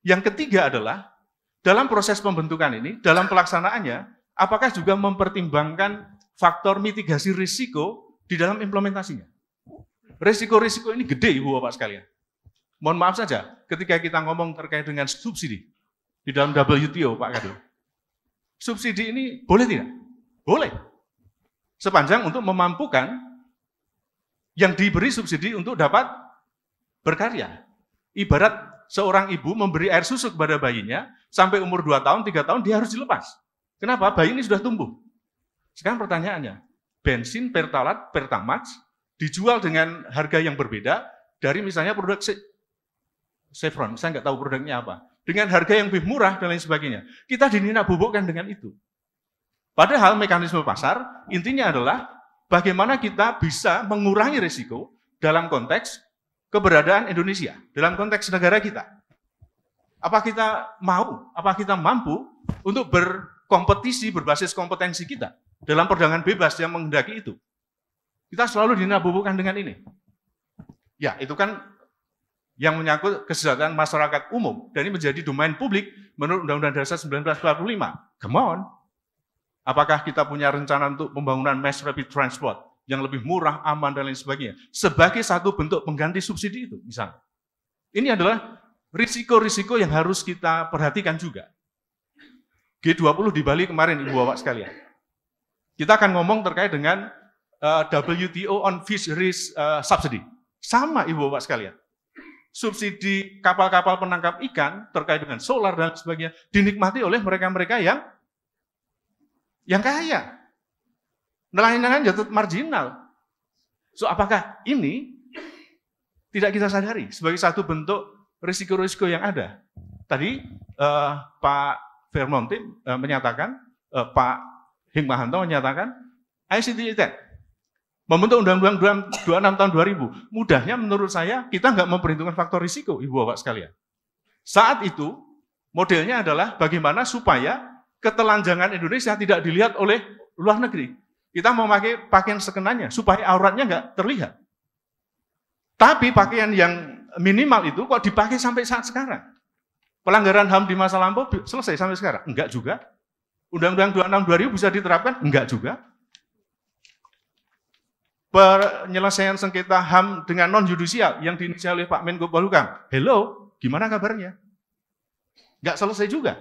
yang ketiga adalah dalam proses pembentukan ini, dalam pelaksanaannya, apakah juga mempertimbangkan faktor mitigasi risiko di dalam implementasinya? Risiko-risiko ini gede, Ibu Bapak sekalian. Mohon maaf saja, ketika kita ngomong terkait dengan subsidi di dalam WTO, Pak Kadru, subsidi ini boleh tidak? Boleh. Sepanjang untuk memampukan yang diberi subsidi untuk dapat berkarya. Ibarat seorang ibu memberi air susu kepada bayinya, sampai umur 2 tahun, 3 tahun, dia harus dilepas. Kenapa? Bayi ini sudah tumbuh. Sekarang pertanyaannya, bensin, pertalat, pertamax, dijual dengan harga yang berbeda dari misalnya produk Chevron, saya nggak tahu produknya apa, dengan harga yang lebih murah dan lain sebagainya. Kita dininak bobokkan dengan itu. Padahal mekanisme pasar, intinya adalah bagaimana kita bisa mengurangi risiko dalam konteks keberadaan Indonesia, dalam konteks negara kita. Apa kita mau, apa kita mampu untuk berkompetisi berbasis kompetensi kita dalam perdagangan bebas yang menghendaki itu. Kita selalu dinabubukan dengan ini. Ya, itu kan yang menyangkut kesejahteraan masyarakat umum, dan ini menjadi domain publik menurut Undang-Undang Dasar 1945. Come on. Apakah kita punya rencana untuk pembangunan mass rapid transport yang lebih murah, aman, dan lain sebagainya, sebagai satu bentuk pengganti subsidi itu, misalnya. Ini adalah risiko-risiko yang harus kita perhatikan juga. G20 di Bali kemarin, Ibu Bapak sekalian. Kita akan ngomong terkait dengan WTO on fisheries subsidy. Sama, Ibu Bapak sekalian. Subsidi kapal-kapal penangkap ikan terkait dengan solar dan sebagainya dinikmati oleh mereka-mereka yang kaya. Nelayan-nelayan jatuh marginal. So, apakah ini tidak kita sadari sebagai satu bentuk risiko-risiko yang ada? Tadi Pak Vermonte menyatakan, Pak Hikmanto menyatakan, ICT Tech membentuk Undang-Undang 26 tahun 2000. Mudahnya menurut saya, kita nggak memperhitungkan faktor risiko, Ibu Bapak sekalian. Saat itu, modelnya adalah bagaimana supaya ketelanjangan Indonesia tidak dilihat oleh luar negeri. Kita memakai pakaian sekenanya, supaya auratnya nggak terlihat. Tapi pakaian yang minimal itu kok dipakai sampai saat sekarang? Pelanggaran HAM di masa lampau selesai sampai sekarang? Enggak juga. Undang-Undang 26 2000 bisa diterapkan? Enggak juga. Penyelesaian sengketa HAM dengan non-judisial yang diinisiasi oleh Pak Menko Polhukam. Hello, gimana kabarnya? Enggak selesai juga.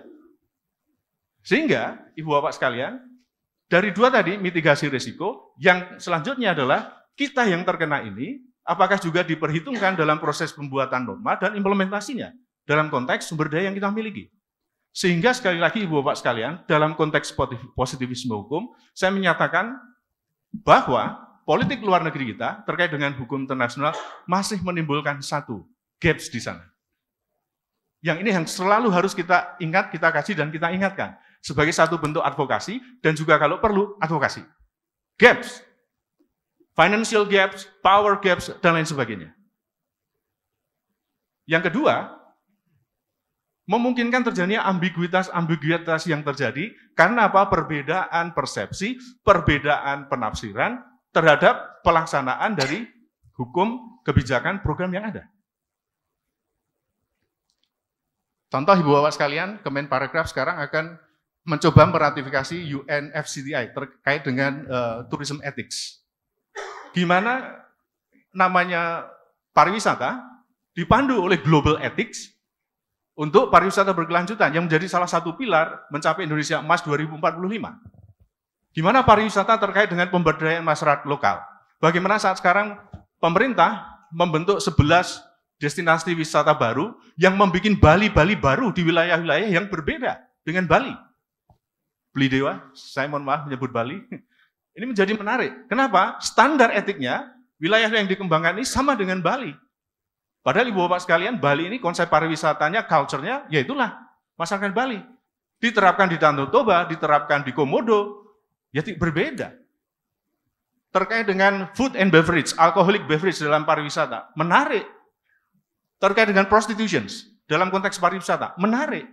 Sehingga, Ibu Bapak sekalian, dari dua tadi, mitigasi risiko, yang selanjutnya adalah kita yang terkena ini, apakah juga diperhitungkan dalam proses pembuatan norma dan implementasinya dalam konteks sumber daya yang kita miliki. Sehingga sekali lagi Ibu Bapak sekalian, dalam konteks positivisme hukum, saya menyatakan bahwa politik luar negeri kita terkait dengan hukum internasional masih menimbulkan satu gaps di sana. Yang ini yang selalu harus kita ingat, kita kaji, dan kita ingatkan. Sebagai satu bentuk advokasi, dan juga kalau perlu, advokasi. Gaps. Financial gaps, power gaps, dan lain sebagainya. Yang kedua, memungkinkan terjadinya ambiguitas-ambiguitas yang terjadi, karena apa? Perbedaan persepsi, perbedaan penafsiran terhadap pelaksanaan dari hukum, kebijakan, program yang ada. Contoh Ibu Bapak sekalian, Kemenparekraf sekarang akan mencoba meratifikasi UNFCCI terkait dengan tourism ethics. Gimana namanya pariwisata dipandu oleh global ethics untuk pariwisata berkelanjutan yang menjadi salah satu pilar mencapai Indonesia Emas 2045. Gimana pariwisata terkait dengan pemberdayaan masyarakat lokal. Bagaimana saat sekarang pemerintah membentuk 11 destinasi wisata baru yang membuat Bali-Bali baru di wilayah-wilayah yang berbeda dengan Bali. Belidewa, saya mohon maaf menyebut Bali. Ini menjadi menarik. Kenapa? Standar etiknya, wilayah yang dikembangkan ini sama dengan Bali. Padahal Ibu Bapak sekalian, Bali ini konsep pariwisatanya, culture-nya, ya itulah masyarakat Bali. Diterapkan di Danau Toba, diterapkan di Komodo, ya berbeda. Terkait dengan food and beverage, alcoholic beverage dalam pariwisata, menarik. Terkait dengan prostitutions, dalam konteks pariwisata, menarik.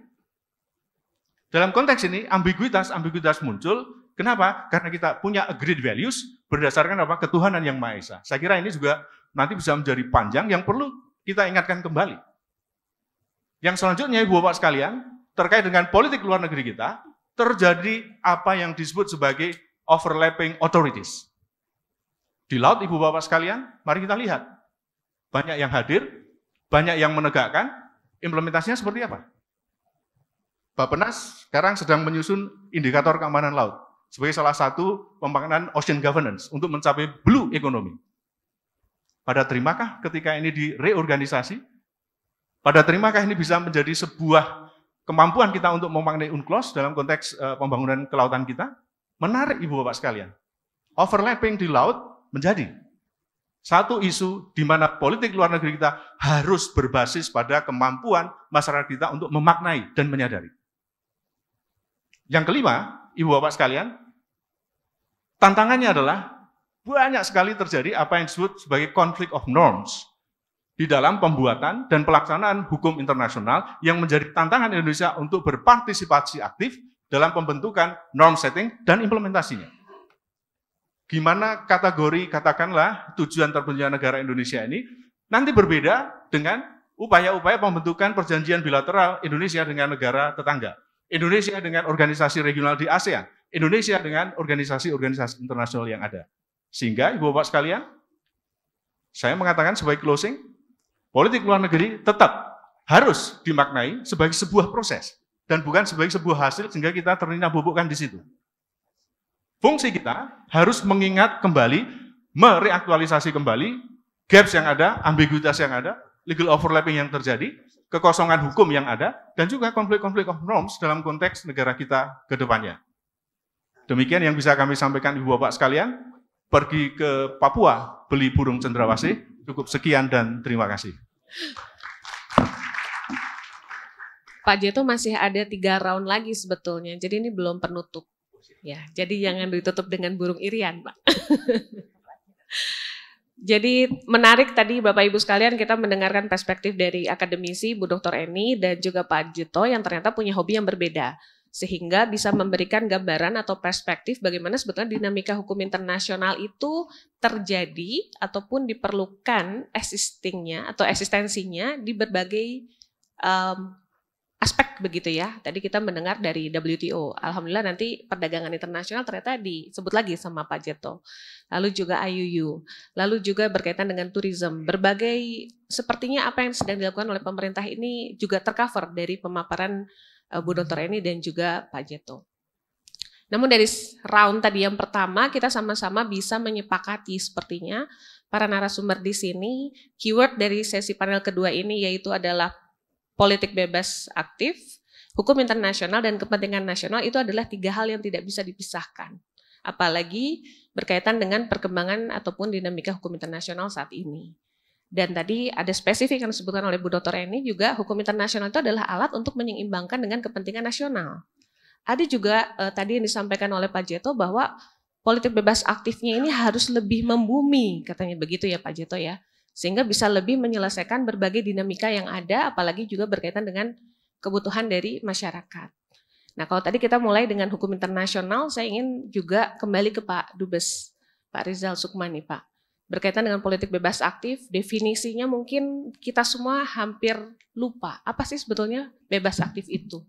Dalam konteks ini, ambiguitas muncul. Kenapa? Karena kita punya agreed values berdasarkan apa? Ketuhanan yang Maha Esa. Saya kira ini juga nanti bisa menjadi panjang yang perlu kita ingatkan kembali. Yang selanjutnya, Ibu Bapak sekalian, terkait dengan politik luar negeri kita, terjadi apa yang disebut sebagai overlapping authorities. Di laut, Ibu Bapak sekalian, mari kita lihat. banyak yang hadir, banyak yang menegakkan, implementasinya seperti apa? Bappenas sekarang sedang menyusun indikator keamanan laut sebagai salah satu pembangunan ocean governance untuk mencapai blue economy. Pada terimakah ketika ini direorganisasi? Pada terimakah ini bisa menjadi sebuah kemampuan kita untuk memaknai UNCLOS dalam konteks pembangunan kelautan kita? Menarik Ibu Bapak sekalian. Overlapping di laut menjadi satu isu di mana politik luar negeri kita harus berbasis pada kemampuan masyarakat kita untuk memaknai dan menyadari. Yang kelima, Ibu Bapak sekalian, tantangannya adalah banyak sekali terjadi apa yang disebut sebagai conflict of norms di dalam pembuatan dan pelaksanaan hukum internasional yang menjadi tantangan Indonesia untuk berpartisipasi aktif dalam pembentukan norm setting dan implementasinya. Gimana kategori, katakanlah, tujuan terbentuknya negara Indonesia ini nanti berbeda dengan upaya-upaya pembentukan perjanjian bilateral Indonesia dengan negara tetangga, Indonesia dengan organisasi regional di ASEAN, Indonesia dengan organisasi-organisasi internasional yang ada. Sehingga, Ibu Bapak sekalian, saya mengatakan sebagai closing, politik luar negeri tetap harus dimaknai sebagai sebuah proses, dan bukan sebagai sebuah hasil sehingga kita terlena bubukkan di situ. Fungsi kita harus mengingat kembali, mereaktualisasi kembali, gaps yang ada, ambiguitas yang ada, legal overlapping yang terjadi, kekosongan hukum yang ada, dan juga konflik-konflik of norms dalam konteks negara kita ke depannya. Demikian yang bisa kami sampaikan Ibu Bapak sekalian. Pergi ke Papua, beli burung cendrawasih. Cukup sekian dan terima kasih. Pak Jeto masih ada 3 round lagi sebetulnya, jadi ini belum penutup. Ya, jadi jangan ditutup dengan burung irian, Pak. Jadi menarik tadi Bapak Ibu sekalian kita mendengarkan perspektif dari akademisi Bu Dr. Eni dan juga Pak Jeto yang ternyata punya hobi yang berbeda, sehingga bisa memberikan gambaran atau perspektif bagaimana sebetulnya dinamika hukum internasional itu terjadi ataupun diperlukan existingnya atau eksistensinya di berbagai aspek begitu ya. Tadi kita mendengar dari WTO, alhamdulillah nanti perdagangan internasional ternyata disebut lagi sama Pak Jeto. Lalu juga IUU, lalu juga berkaitan dengan tourism. Berbagai, sepertinya apa yang sedang dilakukan oleh pemerintah ini juga tercover dari pemaparan Bu Dr. Eni dan juga Pak Jeto. Namun dari round tadi yang pertama kita sama-sama bisa menyepakati sepertinya para narasumber di sini keyword dari sesi panel kedua ini yaitu adalah politik bebas aktif, hukum internasional dan kepentingan nasional itu adalah 3 hal yang tidak bisa dipisahkan. Apalagi berkaitan dengan perkembangan ataupun dinamika hukum internasional saat ini. Dan tadi ada spesifik yang disebutkan oleh Bu Dr. Eni juga hukum internasional itu adalah alat untuk menyeimbangkan dengan kepentingan nasional. Ada juga tadi yang disampaikan oleh Pak Jeto bahwa politik bebas aktifnya ini harus lebih membumi, katanya begitu ya Pak Jeto ya. Sehingga bisa lebih menyelesaikan berbagai dinamika yang ada apalagi juga berkaitan dengan kebutuhan dari masyarakat. Nah kalau tadi kita mulai dengan hukum internasional saya ingin juga kembali ke Pak Dubes, Pak Rizal Sukma nih Pak. Berkaitan dengan politik bebas aktif, definisinya mungkin kita semua hampir lupa. Apa sih sebetulnya bebas aktif itu?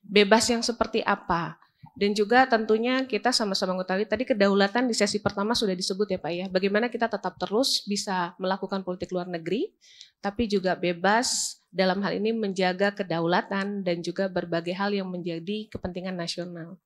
Bebas yang seperti apa? Dan juga tentunya kita sama-sama mengetahui, tadi kedaulatan di sesi pertama sudah disebut ya Pak ya, bagaimana kita tetap terus bisa melakukan politik luar negeri, tapi juga bebas dalam hal ini menjaga kedaulatan dan juga berbagai hal yang menjadi kepentingan nasional.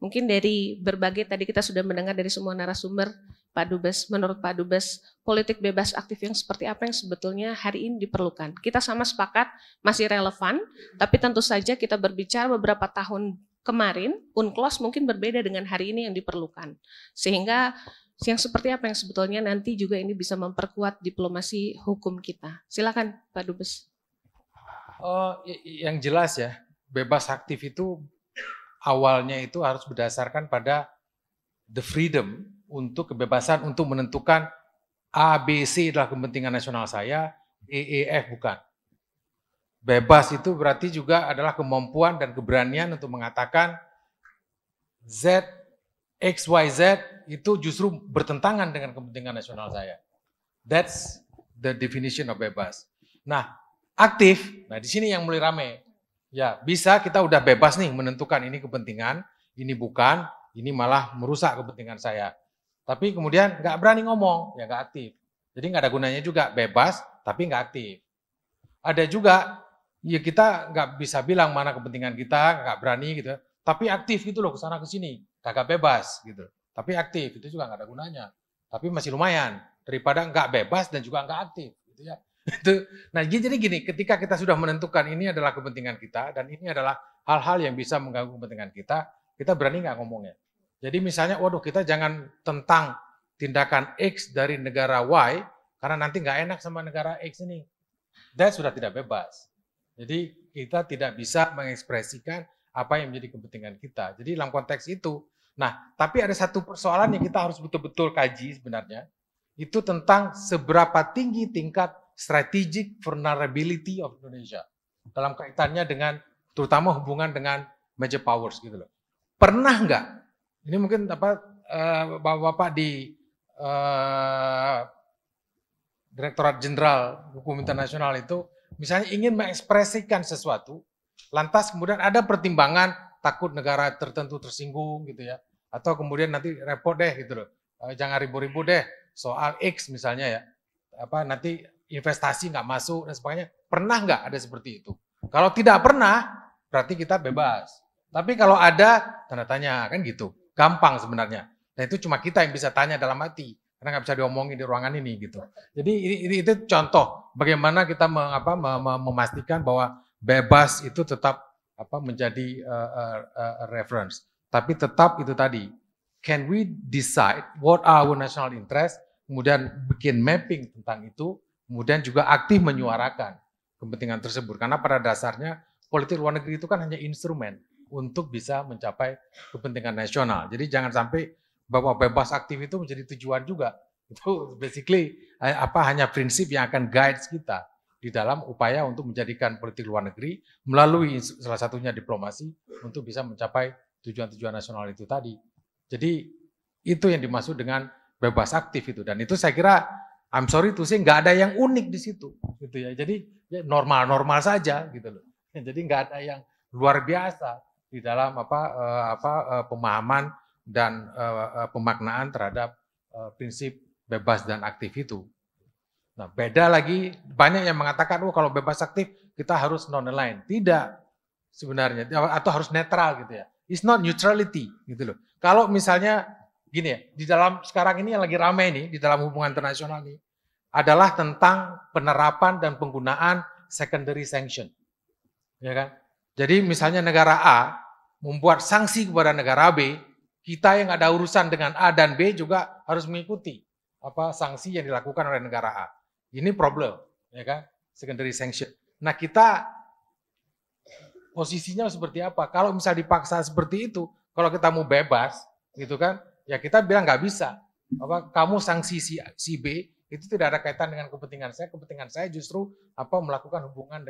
Mungkin dari berbagai, tadi kita sudah mendengar dari semua narasumber, Pak Dubes, menurut Pak Dubes, politik bebas aktif yang seperti apa yang sebetulnya hari ini diperlukan? Kita sama sepakat masih relevan, tapi tentu saja kita berbicara beberapa tahun kemarin, UNCLOS mungkin berbeda dengan hari ini yang diperlukan. Sehingga yang seperti apa yang sebetulnya nanti juga ini bisa memperkuat diplomasi hukum kita. Silakan Pak Dubes. Yang jelas ya, bebas aktif itu awalnya itu harus berdasarkan pada the freedom, untuk kebebasan untuk menentukan A, B, C adalah kepentingan nasional saya, E, E, F bukan. Bebas itu berarti juga adalah kemampuan dan keberanian untuk mengatakan Z, X, Y, Z itu justru bertentangan dengan kepentingan nasional saya. That's the definition of bebas. Nah, aktif, nah di sini yang mulai rame. Ya, bisa kita udah bebas nih menentukan ini kepentingan, ini bukan, ini malah merusak kepentingan saya. Tapi kemudian nggak berani ngomong, ya nggak aktif. Jadi nggak ada gunanya juga, bebas tapi nggak aktif. Ada juga, ya kita nggak bisa bilang mana kepentingan kita, nggak berani gitu. Tapi aktif gitu loh, kesana kesini, kagak bebas gitu. Tapi aktif, itu juga nggak ada gunanya. Tapi masih lumayan, daripada nggak bebas dan juga nggak aktif gitu ya. Nah jadi gini, ketika kita sudah menentukan ini adalah kepentingan kita dan ini adalah hal-hal yang bisa mengganggu kepentingan kita, kita berani nggak ngomongnya. Jadi misalnya, waduh kita jangan tentang tindakan X dari negara Y karena nanti nggak enak sama negara X ini. Dan sudah tidak bebas. Jadi kita tidak bisa mengekspresikan apa yang menjadi kepentingan kita. Jadi dalam konteks itu, nah tapi ada satu persoalan yang kita harus betul-betul kaji sebenarnya, itu tentang seberapa tinggi tingkat strategic vulnerability of Indonesia dalam kaitannya dengan terutama hubungan dengan major powers gitu loh. Pernah nggak? Ini mungkin apa bapak-bapak di Direktorat Jenderal Hukum Internasional itu misalnya ingin mengekspresikan sesuatu, lantas kemudian ada pertimbangan takut negara tertentu tersinggung gitu ya, atau kemudian nanti repot deh gitu loh, jangan ribu-ribu deh soal X misalnya ya, apa nanti investasi nggak masuk dan sebagainya. Pernah nggak ada seperti itu? Kalau tidak pernah, berarti kita bebas. Tapi kalau ada, tanda tanya kan gitu. Gampang sebenarnya. Dan itu cuma kita yang bisa tanya dalam hati, karena nggak bisa diomongin di ruangan ini gitu. Jadi itu contoh bagaimana kita memastikan bahwa bebas itu tetap menjadi reference. Tapi tetap itu tadi. Can we decide what are our national interest? Kemudian bikin mapping tentang itu. Kemudian juga aktif menyuarakan kepentingan tersebut. Karena pada dasarnya politik luar negeri itu kan hanya instrumen untuk bisa mencapai kepentingan nasional. Jadi jangan sampai bahwa bebas aktif itu menjadi tujuan juga. Itu basically hanya prinsip yang akan guide kita di dalam upaya untuk menjadikan politik luar negeri melalui salah satunya diplomasi untuk bisa mencapai tujuan-tujuan nasional itu tadi. Jadi itu yang dimaksud dengan bebas aktif itu. Dan itu saya kira I'm sorry tuh sih nggak ada yang unik di situ, gitu ya. Jadi normal-normal saja, gitu loh. Jadi nggak ada yang luar biasa di dalam pemahaman dan pemaknaan terhadap prinsip bebas dan aktif itu. Nah, beda lagi banyak yang mengatakan, oh kalau bebas aktif kita harus non-aligned. Tidak sebenarnya, atau harus netral, gitu ya. It's not neutrality, gitu loh. Kalau misalnya gini ya, di dalam sekarang ini yang lagi ramai nih di dalam hubungan internasional nih adalah tentang penerapan dan penggunaan secondary sanction, ya kan? Jadi misalnya negara A membuat sanksi kepada negara B, kita yang ada urusan dengan A dan B juga harus mengikuti sanksi yang dilakukan oleh negara A. Ini problem, ya kan? Secondary sanction. Nah kita posisinya seperti apa? Kalau misal dipaksa seperti itu, kalau kita mau bebas, gitu kan? Ya kita bilang nggak bisa, kamu sanksi si B itu tidak ada kaitan dengan kepentingan saya justru melakukan hubungan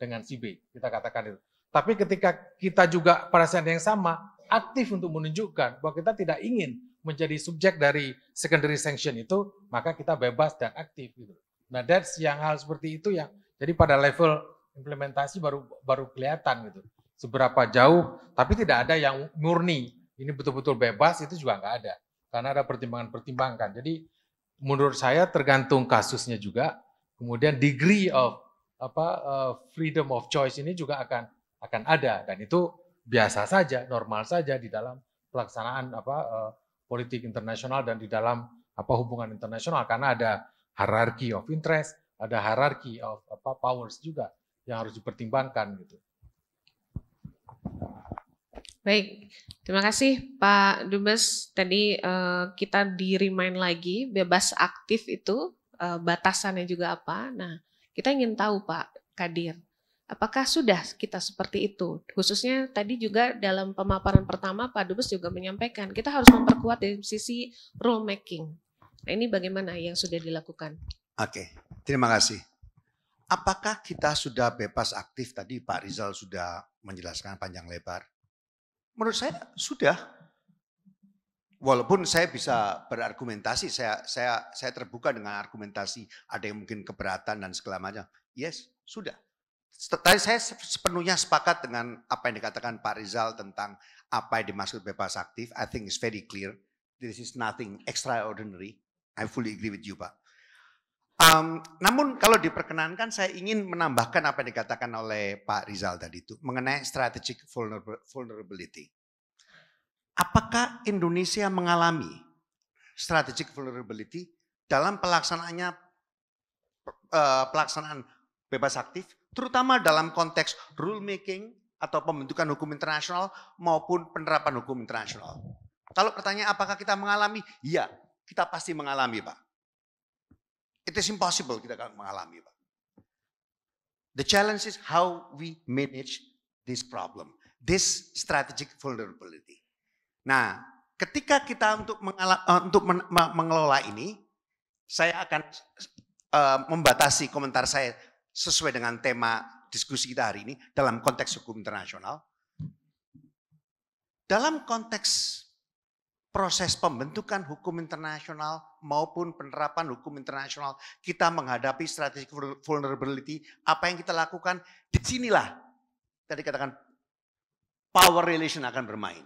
dengan si B, kita katakan itu. Tapi ketika kita juga pada saat yang sama aktif untuk menunjukkan bahwa kita tidak ingin menjadi subjek dari secondary sanction itu, maka kita bebas dan aktif gitu. Nah that's yang hal seperti itu yang jadi pada level implementasi baru kelihatan gitu, seberapa jauh, tapi tidak ada yang murni. Ini betul-betul bebas itu juga nggak ada, karena ada pertimbangan-pertimbangan. Jadi menurut saya tergantung kasusnya juga, kemudian degree of freedom of choice ini juga akan ada, dan itu biasa saja, normal saja di dalam pelaksanaan politik internasional dan di dalam hubungan internasional, karena ada hierarchy of interest, ada hierarchy of powers juga yang harus dipertimbangkan gitu. Baik, terima kasih Pak Dubes. Tadi kita di-remind lagi bebas aktif itu batasannya juga apa. Nah, kita ingin tahu Pak Kadir, apakah sudah kita seperti itu? Khususnya tadi juga dalam pemaparan pertama Pak Dubes juga menyampaikan, kita harus memperkuat dari sisi rule making. Nah, ini bagaimana yang sudah dilakukan? Oke, terima kasih. Apakah kita sudah bebas aktif? Tadi Pak Rizal sudah menjelaskan panjang lebar. Menurut saya sudah, walaupun saya bisa berargumentasi, saya terbuka dengan argumentasi, ada yang mungkin keberatan dan segala macam. Yes, sudah. Tadi saya sepenuhnya sepakat dengan apa yang dikatakan Pak Rizal tentang apa yang dimaksud bebas aktif. I think it's very clear. This is nothing extraordinary. I fully agree with you, Pak. Namun kalau diperkenankan saya ingin menambahkan apa yang dikatakan oleh Pak Rizal tadi itu mengenai strategic vulnerability. Apakah Indonesia mengalami strategic vulnerability dalam pelaksanaan bebas aktif, terutama dalam konteks rule making atau pembentukan hukum internasional maupun penerapan hukum internasional? Kalau pertanyaan apakah kita mengalami, ya kita pasti mengalami, Pak. It is impossible kita akan mengalami, Pak. The challenge is how we manage this problem, this strategic vulnerability. Nah, ketika kita untuk mengelola ini, saya akan membatasi komentar saya sesuai dengan tema diskusi kita hari ini dalam konteks hukum internasional. Dalam konteks proses pembentukan hukum internasional maupun penerapan hukum internasional, kita menghadapi strategic vulnerability. Apa yang kita lakukan, di sinilah tadi katakan power relation akan bermain.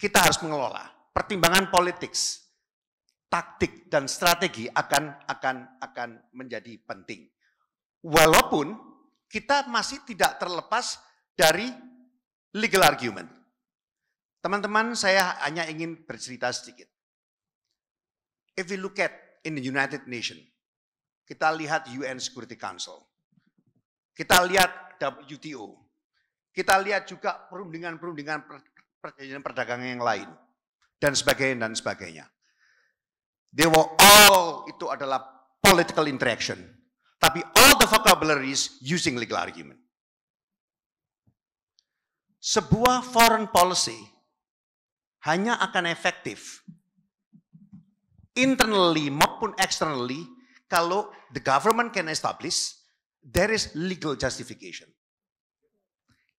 Kita harus mengelola pertimbangan politik, taktik dan strategi akan menjadi penting. Walaupun kita masih tidak terlepas dari legal argument. Teman-teman, saya hanya ingin bercerita sedikit. If we look at in the United Nations, kita lihat UN Security Council, kita lihat WTO, kita lihat juga perundingan-perundingan perjanjian perdagangan yang lain, dan sebagainya, dan sebagainya. They were all, itu adalah political interaction, tapi all the vocabularies using legal argument. Sebuah foreign policy hanya akan efektif internally maupun externally kalau the government can establish there is legal justification.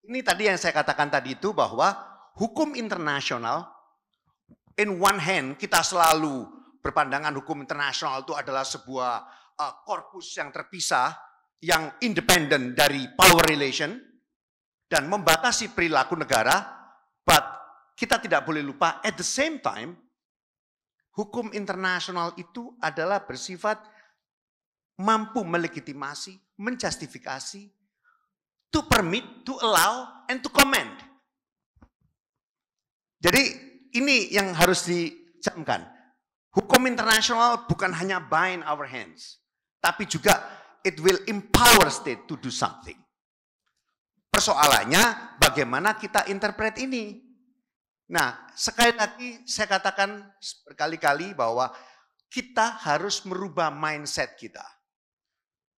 Ini tadi yang saya katakan tadi itu bahwa hukum internasional in one hand kita selalu berpandangan hukum internasional itu adalah sebuah korpus yang terpisah yang independen dari power relation dan membatasi perilaku negara, but kita tidak boleh lupa, at the same time, hukum internasional itu adalah bersifat mampu melegitimasi, menjustifikasi, to permit, to allow, and to command. Jadi ini yang harus dicamkan. Hukum internasional bukan hanya bind our hands, tapi juga it will empower state to do something. Persoalannya bagaimana kita interpret ini? Nah, sekali lagi saya katakan berkali-kali bahwa kita harus merubah mindset kita.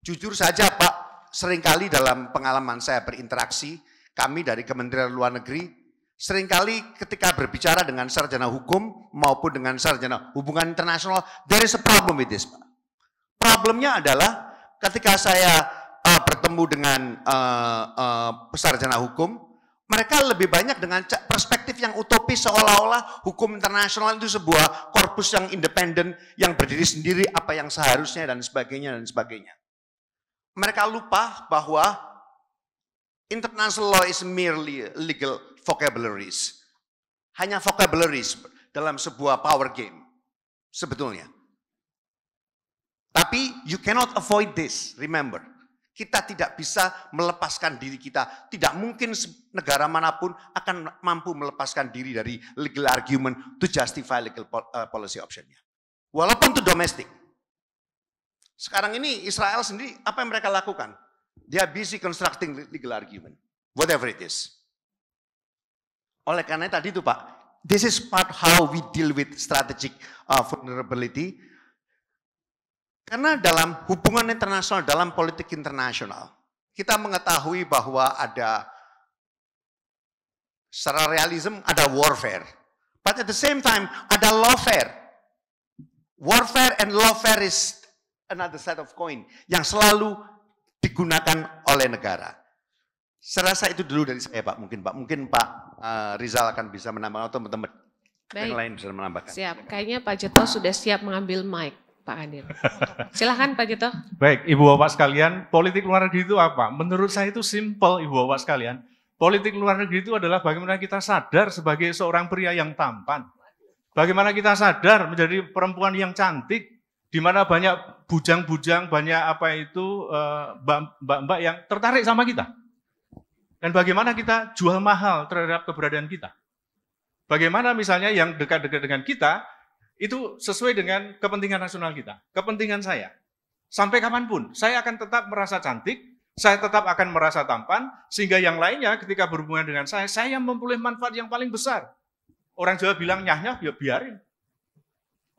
Jujur saja Pak, seringkali dalam pengalaman saya berinteraksi, kami dari Kementerian Luar Negeri, seringkali ketika berbicara dengan sarjana hukum maupun dengan sarjana hubungan internasional, there is a problem with this, Pak. Problemnya adalah ketika saya bertemu dengan sarjana hukum, mereka lebih banyak dengan perspektif yang utopis seolah-olah hukum internasional itu sebuah korpus yang independen, yang berdiri sendiri apa yang seharusnya dan sebagainya dan sebagainya. Mereka lupa bahwa international law is merely legal vocabularies. Hanya vocabularies dalam sebuah power game sebetulnya. Tapi you cannot avoid this, remember. Kita tidak bisa melepaskan diri kita. Tidak mungkin negara manapun akan mampu melepaskan diri dari legal argument to justify legal policy optionnya. Walaupun itu domestik. Sekarang ini Israel sendiri apa yang mereka lakukan? They are busy constructing legal argument. Whatever it is. Oleh karena tadi itu Pak, this is part how we deal with strategic vulnerability. Karena dalam hubungan internasional, dalam politik internasional, kita mengetahui bahwa ada, secara realism ada warfare. But at the same time, ada lawfare. Warfare and lawfare is another side of coin yang selalu digunakan oleh negara. Saya rasa itu dulu dari saya Pak, mungkin Pak Rizal akan bisa menambahkan atau teman-teman yang lain bisa menambahkan. Siap, kayaknya Pak Jeto sudah siap mengambil mic. Pak Kadir. Silahkan Pak Jeto. Baik, Ibu Bapak sekalian, politik luar negeri itu apa? Menurut saya itu simple Ibu Bapak sekalian. Politik luar negeri itu adalah bagaimana kita sadar sebagai seorang pria yang tampan. Bagaimana kita sadar menjadi perempuan yang cantik, di mana banyak bujang-bujang, banyak apa itu mbak-mbak yang tertarik sama kita. Dan bagaimana kita jual mahal terhadap keberadaan kita. Bagaimana misalnya yang dekat-dekat dengan kita, itu sesuai dengan kepentingan nasional kita, kepentingan saya. Sampai kapanpun, saya akan tetap merasa cantik, saya tetap akan merasa tampan, sehingga yang lainnya ketika berhubungan dengan saya memperoleh manfaat yang paling besar. Orang Jawa bilang nyah-nyah, ya biarin.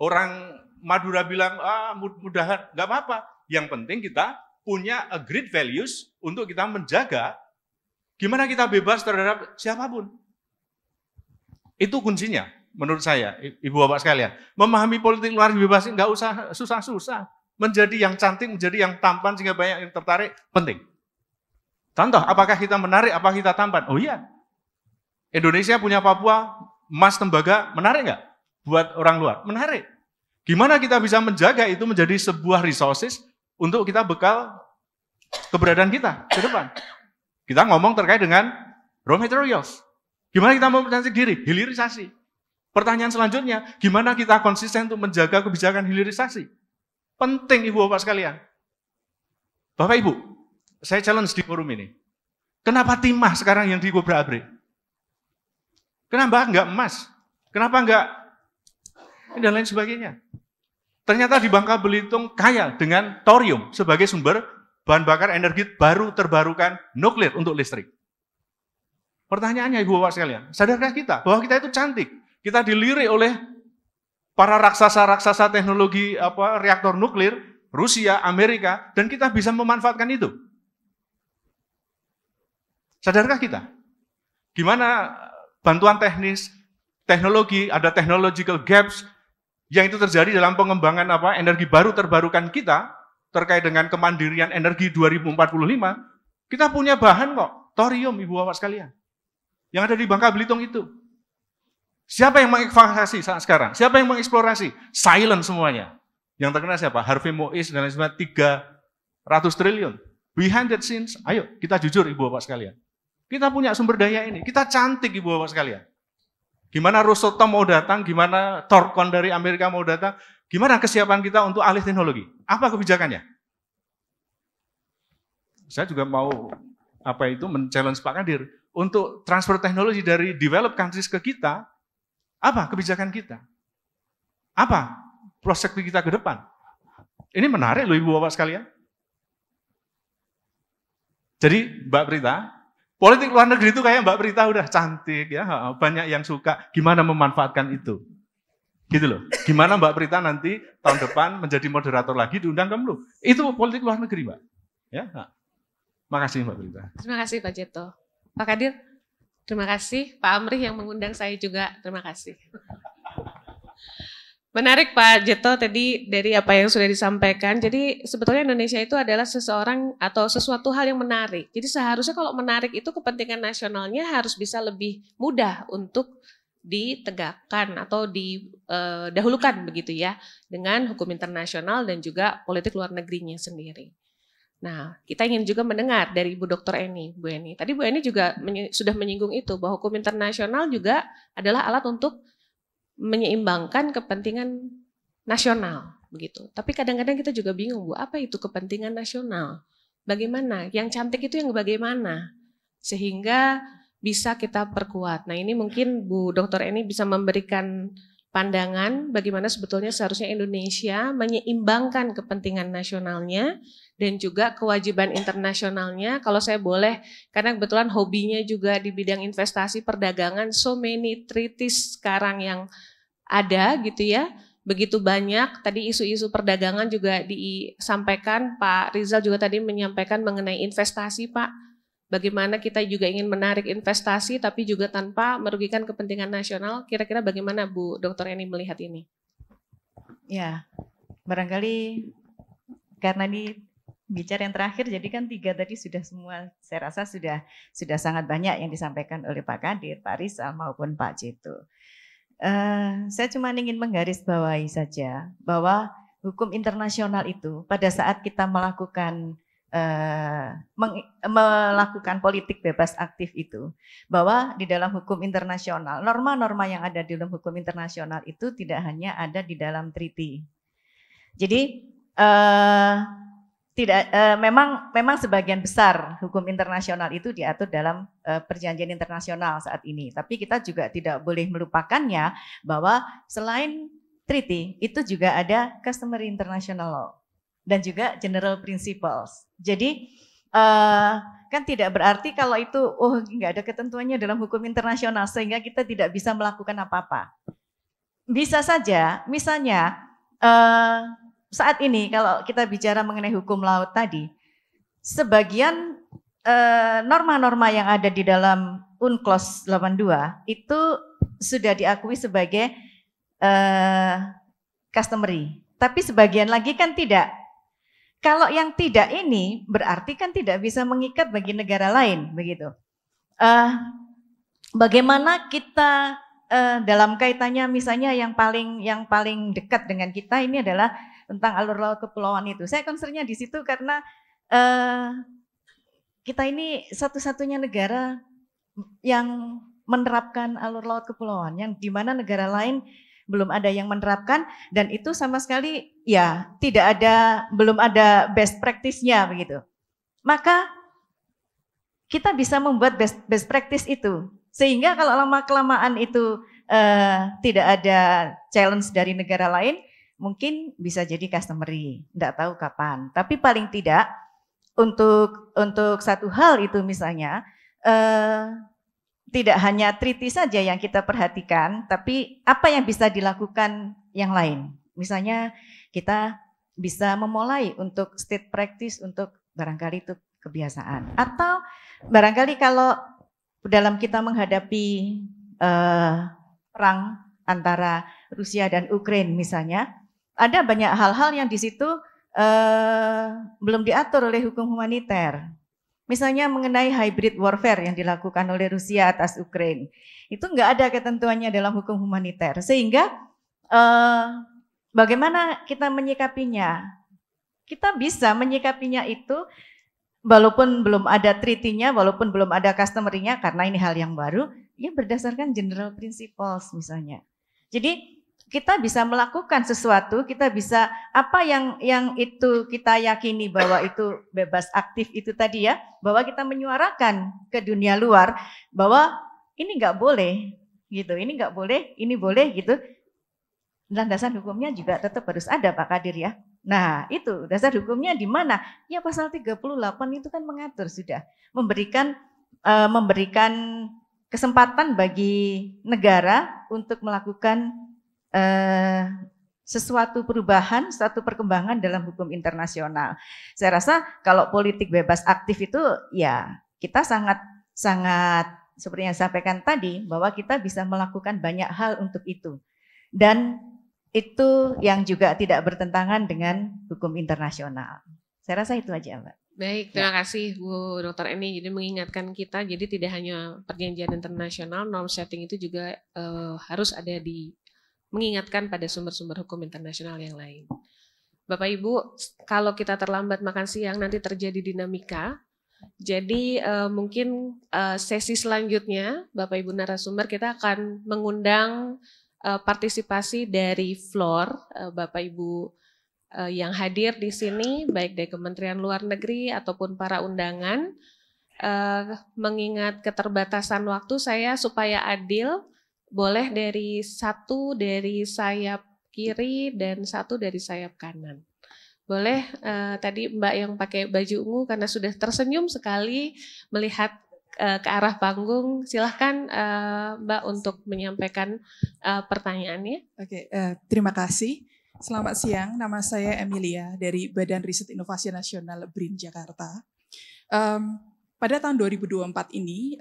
Orang Madura bilang, mudahan, nggak apa-apa. Yang penting kita punya agreed values untuk kita menjaga gimana kita bebas terhadap siapapun. Itu kuncinya, menurut saya, Ibu Bapak sekalian. Memahami politik luar bebas nggak usah susah-susah. Menjadi yang cantik, menjadi yang tampan, sehingga banyak yang tertarik, penting. Contoh, apakah kita menarik, apakah kita tampan? Oh iya. Indonesia punya Papua, emas tembaga, menarik nggak? Buat orang luar, menarik. Gimana kita bisa menjaga itu menjadi sebuah resources untuk kita bekal keberadaan kita ke depan. Kita ngomong terkait dengan raw materials. Gimana kita mempercantik diri? Hilirisasi. Pertanyaan selanjutnya, gimana kita konsisten untuk menjaga kebijakan hilirisasi? Penting Ibu Bapak sekalian. Bapak Ibu, saya challenge di forum ini. Kenapa timah sekarang yang digobrak-abrik? Kenapa enggak emas? Kenapa enggak dan lain sebagainya. Ternyata di Bangka Belitung kaya dengan thorium sebagai sumber bahan bakar energi baru terbarukan nuklir untuk listrik. Pertanyaannya Ibu Bapak sekalian, sadarkah kita bahwa kita itu cantik? Kita dilirik oleh para raksasa-raksasa teknologi reaktor nuklir, Rusia, Amerika, dan kita bisa memanfaatkan itu. Sadarkah kita? Gimana bantuan teknis, teknologi, ada technological gaps, yang itu terjadi dalam pengembangan energi baru terbarukan kita terkait dengan kemandirian energi 2045, kita punya bahan kok, thorium Ibu Bapak sekalian. Yang ada di Bangka Belitung itu. Siapa yang mengeksplorasi saat sekarang? Siapa yang mengeksplorasi? Silent semuanya. Yang terkena siapa? Harvey Moeis dan lain sebagainya, 300 triliun. Behind the scenes, ayo kita jujur Ibu Bapak sekalian. Kita punya sumber daya ini, kita cantik Ibu Bapak sekalian. Gimana Rosatom mau datang, gimana Torkon dari Amerika mau datang, gimana kesiapan kita untuk alih teknologi? Apa kebijakannya? Saya juga mau men-challenge Pak Kadir untuk transfer teknologi dari developed countries ke kita, apa kebijakan kita? Apa prospek kita ke depan? Ini menarik loh Ibu Bapak sekalian. Jadi Mbak Prita, politik luar negeri itu kayak Mbak Prita udah cantik ya, banyak yang suka, gimana memanfaatkan itu. Gitu loh, gimana Mbak Prita nanti tahun depan menjadi moderator lagi diundang kamu loh. Itu politik luar negeri Mbak. Ya, makasih Mbak Prita. Terima kasih Pak Jeto. Pak Kadir, terima kasih. Pak Amrih yang mengundang saya juga, terima kasih. Menarik Pak Jeto tadi dari apa yang sudah disampaikan. Jadi sebetulnya Indonesia itu adalah seseorang atau sesuatu hal yang menarik. Jadi seharusnya kalau menarik itu kepentingan nasionalnya harus bisa lebih mudah untuk ditegakkan atau didahulukan begitu ya. Dengan hukum internasional dan juga politik luar negerinya sendiri. Nah, kita ingin juga mendengar dari Ibu Dr. Eni, Bu Eni. Tadi Bu Eni juga sudah menyinggung itu bahwa hukum internasional juga adalah alat untuk menyeimbangkan kepentingan nasional begitu. Tapi kadang-kadang kita juga bingung, Bu, apa itu kepentingan nasional? Bagaimana? Yang cantik itu yang bagaimana? Sehingga bisa kita perkuat. Nah, ini mungkin Bu Dr. Eni bisa memberikan pandangan bagaimana sebetulnya seharusnya Indonesia menyeimbangkan kepentingan nasionalnya dan juga kewajiban internasionalnya. Kalau saya boleh, karena kebetulan hobinya juga di bidang investasi perdagangan, so many treaties sekarang yang ada gitu ya, begitu banyak. Tadi isu-isu perdagangan juga disampaikan, Pak Rizal juga tadi menyampaikan mengenai investasi Pak, bagaimana kita juga ingin menarik investasi tapi juga tanpa merugikan kepentingan nasional. Kira-kira bagaimana Bu Dr. Eni melihat ini? Ya, barangkali karena ini bicara yang terakhir, jadi kan tiga tadi sudah semua, saya rasa sudah sangat banyak yang disampaikan oleh Pak Kadir, Pak Rizal maupun Pak Jeto. Saya cuma ingin menggarisbawahi saja bahwa hukum internasional itu pada saat kita melakukan politik bebas aktif itu, bahwa di dalam hukum internasional, norma-norma yang ada di dalam hukum internasional itu tidak hanya ada di dalam treaty. Jadi memang sebagian besar hukum internasional itu diatur dalam perjanjian internasional saat ini. Tapi kita juga tidak boleh melupakannya bahwa selain treaty itu juga ada customary international law dan juga general principles. Jadi kan tidak berarti kalau itu nggak ada ketentuannya dalam hukum internasional sehingga kita tidak bisa melakukan apa-apa. Bisa saja, misalnya saat ini kalau kita bicara mengenai hukum laut tadi, sebagian norma-norma yang ada di dalam UNCLOS 82 itu sudah diakui sebagai customary. Tapi sebagian lagi kan tidak. Kalau yang tidak ini berarti kan tidak bisa mengikat bagi negara lain, begitu. Bagaimana kita dalam kaitannya misalnya yang paling dekat dengan kita ini adalah tentang alur laut kepulauan itu. Saya concernnya di situ karena kita ini satu-satunya negara yang menerapkan alur laut kepulauan, yang di mana negara lain belum ada yang menerapkan dan itu sama sekali ya tidak ada, belum ada best practice-nya begitu. Maka kita bisa membuat best practice itu sehingga kalau lama-kelamaan itu tidak ada challenge dari negara lain, mungkin bisa jadi customary, enggak tahu kapan. Tapi paling tidak untuk satu hal itu misalnya tidak hanya treaty saja yang kita perhatikan, tapi apa yang bisa dilakukan yang lain. Misalnya kita bisa memulai untuk state practice untuk barangkali itu kebiasaan. Atau barangkali kalau dalam kita menghadapi perang antara Rusia dan Ukraina misalnya, ada banyak hal-hal yang di situ belum diatur oleh hukum humaniter. Misalnya mengenai hybrid warfare yang dilakukan oleh Rusia atas Ukraina. Itu nggak ada ketentuannya dalam hukum humaniter. Sehingga bagaimana kita menyikapinya? Kita bisa menyikapinya itu walaupun belum ada treaty-nya, walaupun belum ada customary-nya karena ini hal yang baru, ya berdasarkan general principles misalnya. Jadi kita bisa melakukan sesuatu, kita bisa apa yang itu kita yakini bahwa itu bebas aktif itu tadi ya, bahwa kita menyuarakan ke dunia luar bahwa ini nggak boleh gitu, ini nggak boleh, ini boleh gitu. Landasan hukumnya juga tetap harus ada Pak Kadir ya. Nah itu dasar hukumnya di mana? Ya pasal 38 itu kan mengatur sudah memberikan kesempatan bagi negara untuk melakukan sesuatu perubahan, suatu perkembangan dalam hukum internasional. Saya rasa kalau politik bebas aktif itu ya kita sangat seperti yang saya sampaikan tadi bahwa kita bisa melakukan banyak hal untuk itu. Dan itu yang juga tidak bertentangan dengan hukum internasional. Saya rasa itu aja Mbak. Baik, terima kasih Bu Dr. Eni. Jadi mengingatkan kita, jadi tidak hanya perjanjian internasional, norm setting itu juga harus ada di mengingatkan pada sumber-sumber hukum internasional yang lain. Bapak Ibu, kalau kita terlambat makan siang nanti terjadi dinamika. Jadi mungkin sesi selanjutnya Bapak Ibu narasumber kita akan mengundang partisipasi dari floor Bapak Ibu yang hadir di sini baik dari Kementerian Luar Negeri ataupun para undangan. Mengingat keterbatasan waktu saya supaya adil, boleh dari satu dari sayap kiri dan satu dari sayap kanan. Boleh tadi Mbak yang pakai baju ungu karena sudah tersenyum sekali melihat ke arah panggung. Silahkan Mbak untuk menyampaikan pertanyaannya. Oke, terima kasih. Selamat siang, nama saya Amelia dari Badan Riset Inovasi Nasional BRIN Jakarta. Pada tahun 2024 ini,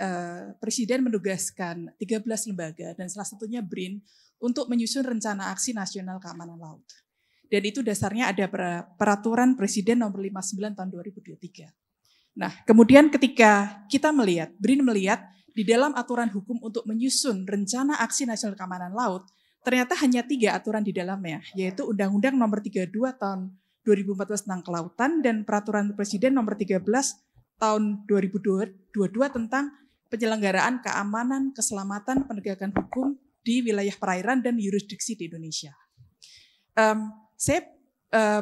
Presiden menugaskan 13 lembaga dan salah satunya BRIN untuk menyusun rencana aksi nasional keamanan laut. Dan itu dasarnya ada peraturan Presiden nomor 59 tahun 2023. Nah, kemudian ketika kita melihat, BRIN melihat di dalam aturan hukum untuk menyusun rencana aksi nasional keamanan laut, ternyata hanya 3 aturan di dalamnya, yaitu Undang-Undang nomor 32 tahun 2014 tentang kelautan dan peraturan Presiden nomor 13 tahun 2022 tentang penyelenggaraan keamanan, keselamatan, penegakan hukum di wilayah perairan dan yurisdiksi di Indonesia. Saya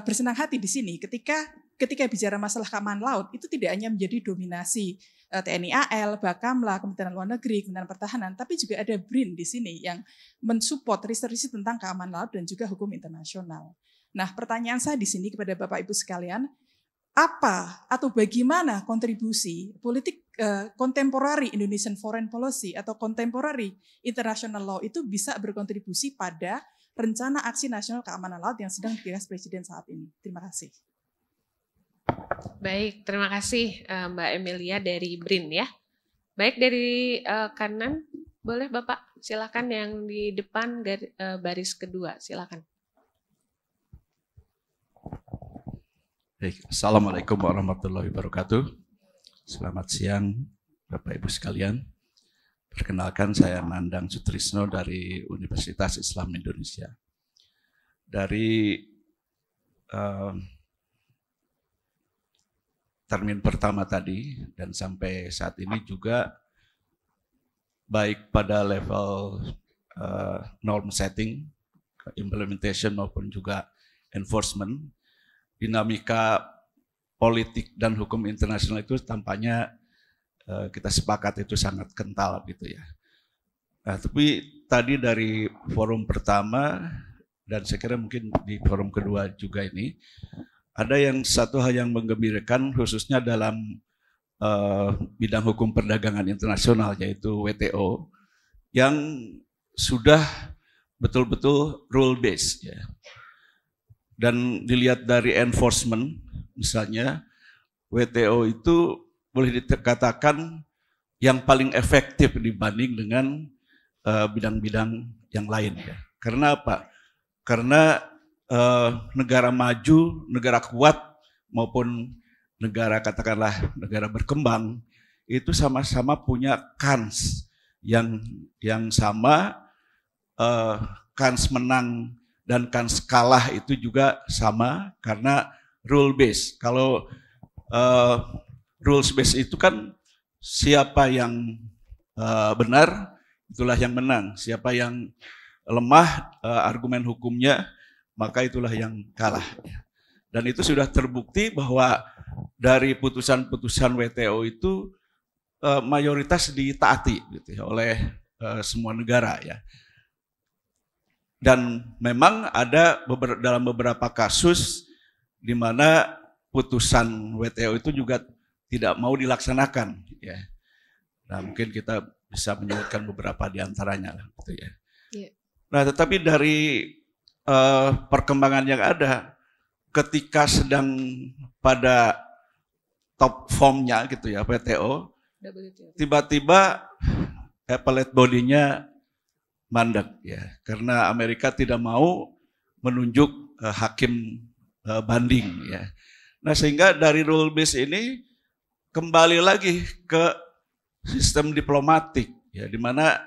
bersenang hati di sini ketika bicara masalah keamanan laut itu tidak hanya menjadi dominasi TNI AL, Bakamla, Kementerian Luar Negeri, Kementerian Pertahanan, tapi juga ada BRIN di sini yang mensupport riset-riset tentang keamanan laut dan juga hukum internasional. Nah, pertanyaan saya di sini kepada Bapak Ibu sekalian, apa atau bagaimana kontribusi politik contemporary Indonesian foreign policy atau contemporary international law itu bisa berkontribusi pada rencana aksi nasional keamanan laut yang sedang dibahas Presiden saat ini. Terima kasih. Baik, terima kasih Mbak Amelia dari BRIN ya. Baik, dari kanan, boleh Bapak silakan yang di depan baris kedua, silakan. Baik, Assalamualaikum warahmatullahi wabarakatuh. Selamat siang Bapak Ibu sekalian. Perkenalkan saya Nandang Sutrisno dari Universitas Islam Indonesia. Dari termin pertama tadi dan sampai saat ini juga baik pada level norm setting, implementation maupun juga enforcement, dinamika politik dan hukum internasional itu tampaknya kita sepakat itu sangat kental gitu ya. Nah, tapi tadi dari forum pertama dan saya kira mungkin di forum kedua juga ini ada yang satu hal yang menggembirakan khususnya dalam bidang hukum perdagangan internasional yaitu WTO yang sudah betul-betul rule based ya. Dan dilihat dari enforcement, misalnya WTO itu boleh dikatakan yang paling efektif dibanding dengan bidang-bidang yang lain. Ya. Karena apa? Karena negara maju, negara kuat maupun negara katakanlah negara berkembang itu sama-sama punya kans yang sama, kans menang dan kans kalah itu juga sama karena rule based. Kalau rules based itu kan siapa yang benar itulah yang menang, siapa yang lemah argumen hukumnya maka itulah yang kalah. Dan itu sudah terbukti bahwa dari putusan-putusan WTO itu mayoritas ditaati gitu ya, oleh semua negara ya. Dan memang ada dalam beberapa kasus di mana putusan WTO itu juga tidak mau dilaksanakan. Ya. Nah, mungkin kita bisa menyebutkan beberapa di antaranya. Gitu ya. Ya. Nah, tetapi dari perkembangan yang ada, ketika sedang pada top formnya gitu ya WTO, tiba-tiba appellate body-nya mandek ya, karena Amerika tidak mau menunjuk hakim banding ya. Nah, sehingga dari rule based ini kembali lagi ke sistem diplomatik ya, di mana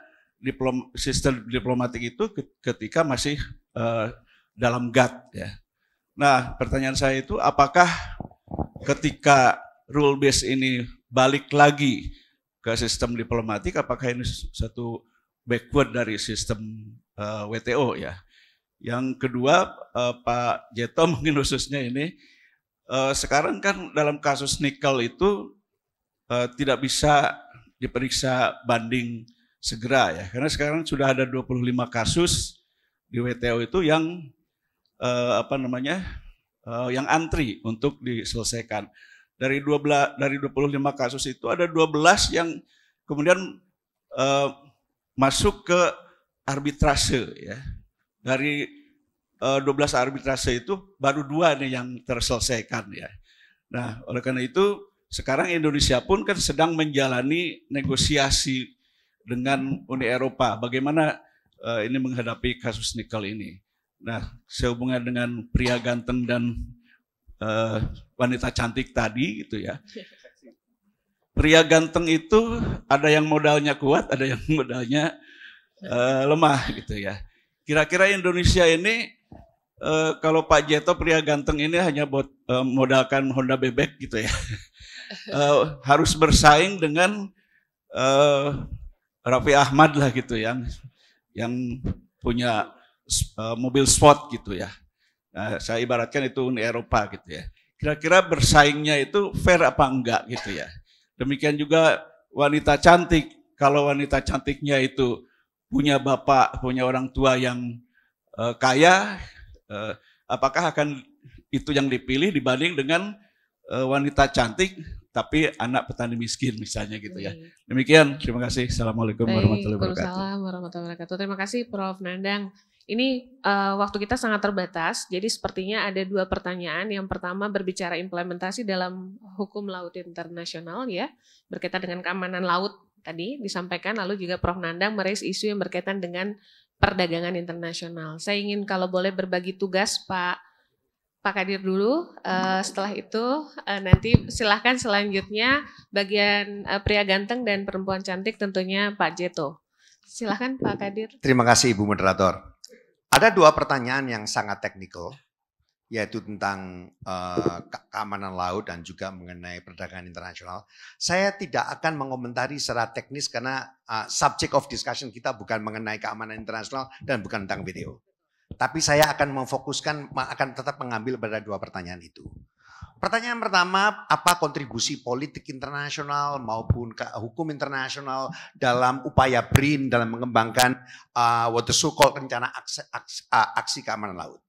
sistem diplomatik itu ketika masih dalam GATT ya. Nah, pertanyaan saya itu apakah ketika rule based ini balik lagi ke sistem diplomatik apakah ini satu backward dari sistem WTO ya. Yang kedua Pak Jeto mungkin khususnya ini sekarang kan dalam kasus nikel itu tidak bisa diperiksa banding segera ya. Karena sekarang sudah ada 25 kasus di WTO itu yang yang antri untuk diselesaikan. Dari 25 kasus itu ada 12 yang kemudian masuk ke arbitrase ya. Dari 12 arbitrase itu baru 2 nih yang terselesaikan ya. Nah, oleh karena itu sekarang Indonesia pun kan sedang menjalani negosiasi dengan Uni Eropa bagaimana ini menghadapi kasus nikel ini. Nah, sehubungan dengan pria ganteng dan wanita cantik tadi gitu ya. Pria ganteng itu ada yang modalnya kuat, ada yang modalnya lemah gitu ya. Kira-kira Indonesia ini kalau Pak Jeto pria ganteng ini hanya buat modalkan Honda bebek gitu ya. Harus bersaing dengan Raffi Ahmad lah gitu yang punya mobil sport gitu ya. Nah, saya ibaratkan itu Uni Eropa gitu ya. Kira-kira bersaingnya itu fair apa enggak gitu ya. Demikian juga wanita cantik. Kalau wanita cantiknya itu punya bapak, punya orang tua yang kaya, apakah akan itu yang dipilih dibanding dengan wanita cantik tapi anak petani miskin misalnya gitu ya. Demikian, terima kasih. Assalamualaikum warahmatullahi wabarakatuh. Waalaikumsalam warahmatullahi wabarakatuh. Terima kasih Prof. Nandang. Ini waktu kita sangat terbatas, jadi sepertinya ada dua pertanyaan. Yang pertama berbicara implementasi dalam hukum laut internasional ya, berkaitan dengan keamanan laut tadi disampaikan, lalu juga Prof. Nandang merais isu yang berkaitan dengan perdagangan internasional. Saya ingin kalau boleh berbagi tugas Pak Kadir dulu, setelah itu nanti silahkan selanjutnya bagian pria ganteng dan perempuan cantik tentunya Pak Jeto. Silahkan Pak Kadir. Terima kasih Ibu Moderator. Ada dua pertanyaan yang sangat teknikal, yaitu tentang keamanan laut dan juga mengenai perdagangan internasional. Saya tidak akan mengomentari secara teknis karena subject of discussion kita bukan mengenai keamanan internasional dan bukan tentang video. Tapi saya akan memfokuskan, akan tetap mengambil pada dua pertanyaan itu. Pertanyaan pertama, apa kontribusi politik internasional maupun hukum internasional dalam upaya BRIN dalam mengembangkan what the so-called rencana aksi keamanan laut?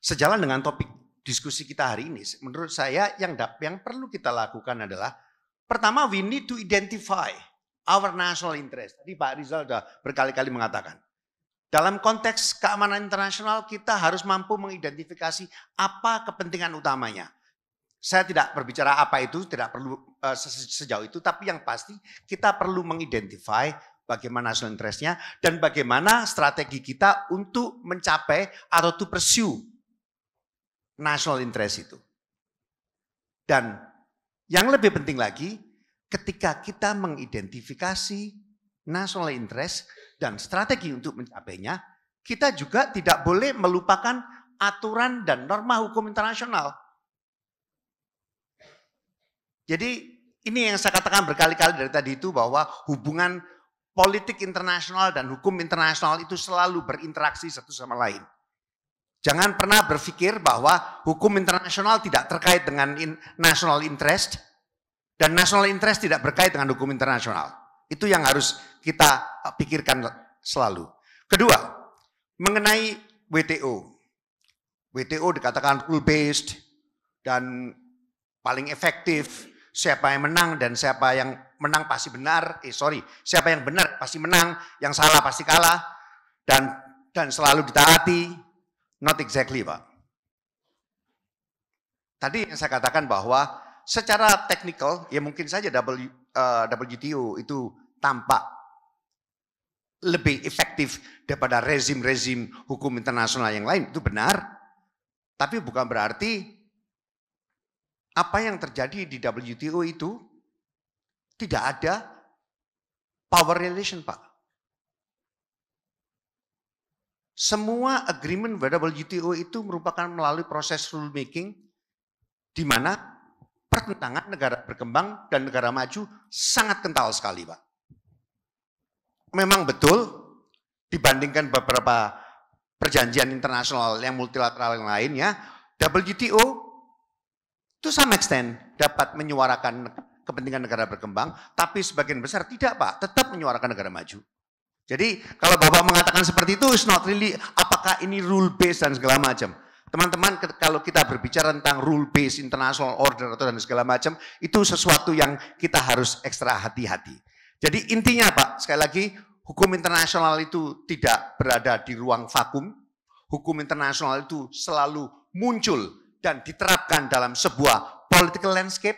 Sejalan dengan topik diskusi kita hari ini, menurut saya yang perlu kita lakukan adalah, pertama, we need to identify our national interest. Tadi Pak Rizal sudah berkali-kali mengatakan, dalam konteks keamanan internasional kita harus mampu mengidentifikasi apa kepentingan utamanya. Saya tidak berbicara apa itu, tidak perlu sejauh itu, tapi yang pasti kita perlu mengidentify bagaimana national interest-nya dan bagaimana strategi kita untuk mencapai atau to pursue national interest itu. Dan yang lebih penting lagi, ketika kita mengidentifikasi national interest dan strategi untuk mencapainya, kita juga tidak boleh melupakan aturan dan norma hukum internasional. Jadi ini yang saya katakan berkali-kali dari tadi itu, bahwa hubungan politik internasional dan hukum internasional itu selalu berinteraksi satu sama lain. Jangan pernah berpikir bahwa hukum internasional tidak terkait dengan national interest dan national interest tidak berkait dengan hukum internasional. Itu yang harus kita pikirkan selalu. Kedua, mengenai WTO. WTO dikatakan rule based dan paling efektif, siapa yang menang dan siapa yang menang pasti benar, siapa yang benar pasti menang, yang salah pasti kalah, dan selalu ditaati. Not exactly, Pak. Tadi yang saya katakan bahwa secara teknikal ya mungkin saja WTO itu tampak lebih efektif daripada rezim-rezim hukum internasional yang lain, itu benar. Tapi bukan berarti apa yang terjadi di WTO itu tidak ada power relation, Pak. Semua agreement WTO itu merupakan melalui proses rule making di mana pertentangan negara berkembang dan negara maju sangat kental sekali, Pak. Memang betul, dibandingkan beberapa perjanjian internasional yang multilateral yang lainnya, WTO itu some extent dapat menyuarakan kepentingan negara berkembang, tapi sebagian besar tidak, Pak, tetap menyuarakan negara maju. Jadi kalau Bapak mengatakan seperti itu, it's not really apakah ini rule based dan segala macam. Teman-teman, kalau kita berbicara tentang rule based international order atau dan segala macam, itu sesuatu yang kita harus ekstra hati-hati. Jadi intinya, Pak, sekali lagi, hukum internasional itu tidak berada di ruang vakum. Hukum internasional itu selalu muncul dan diterapkan dalam sebuah political landscape.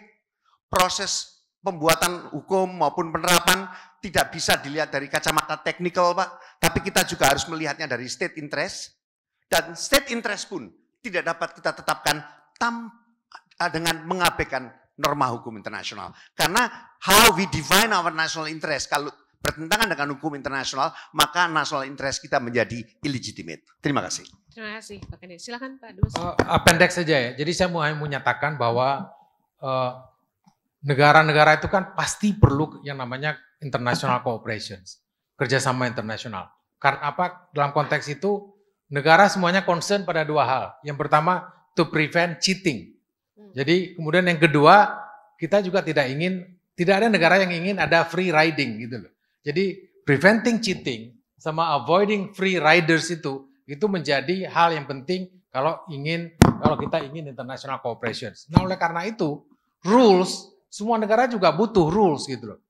Proses pembuatan hukum maupun penerapan tidak bisa dilihat dari kacamata teknikal, Pak. Tapi kita juga harus melihatnya dari state interest. Dan state interest pun tidak dapat kita tetapkan dengan mengabaikan norma hukum internasional. Karena how we define our national interest, kalau bertentangan dengan hukum internasional, maka national interest kita menjadi illegitimate. Terima kasih. Terima kasih Pak Kadir. Silakan Pak Dumas. Pendek saja ya. Jadi saya mau menyatakan bahwa negara-negara itu kan pasti perlu yang namanya international cooperation, kerjasama internasional. Karena apa? Dalam konteks itu negara semuanya concern pada dua hal. Yang pertama, to prevent cheating. Jadi kemudian yang kedua, kita juga tidak ada negara yang ingin ada free riding gitu loh. Jadi preventing cheating sama avoiding free riders itu menjadi hal yang penting kalau kita ingin international cooperation. Nah, oleh karena itu, rules, semua negara juga butuh rules gitu loh.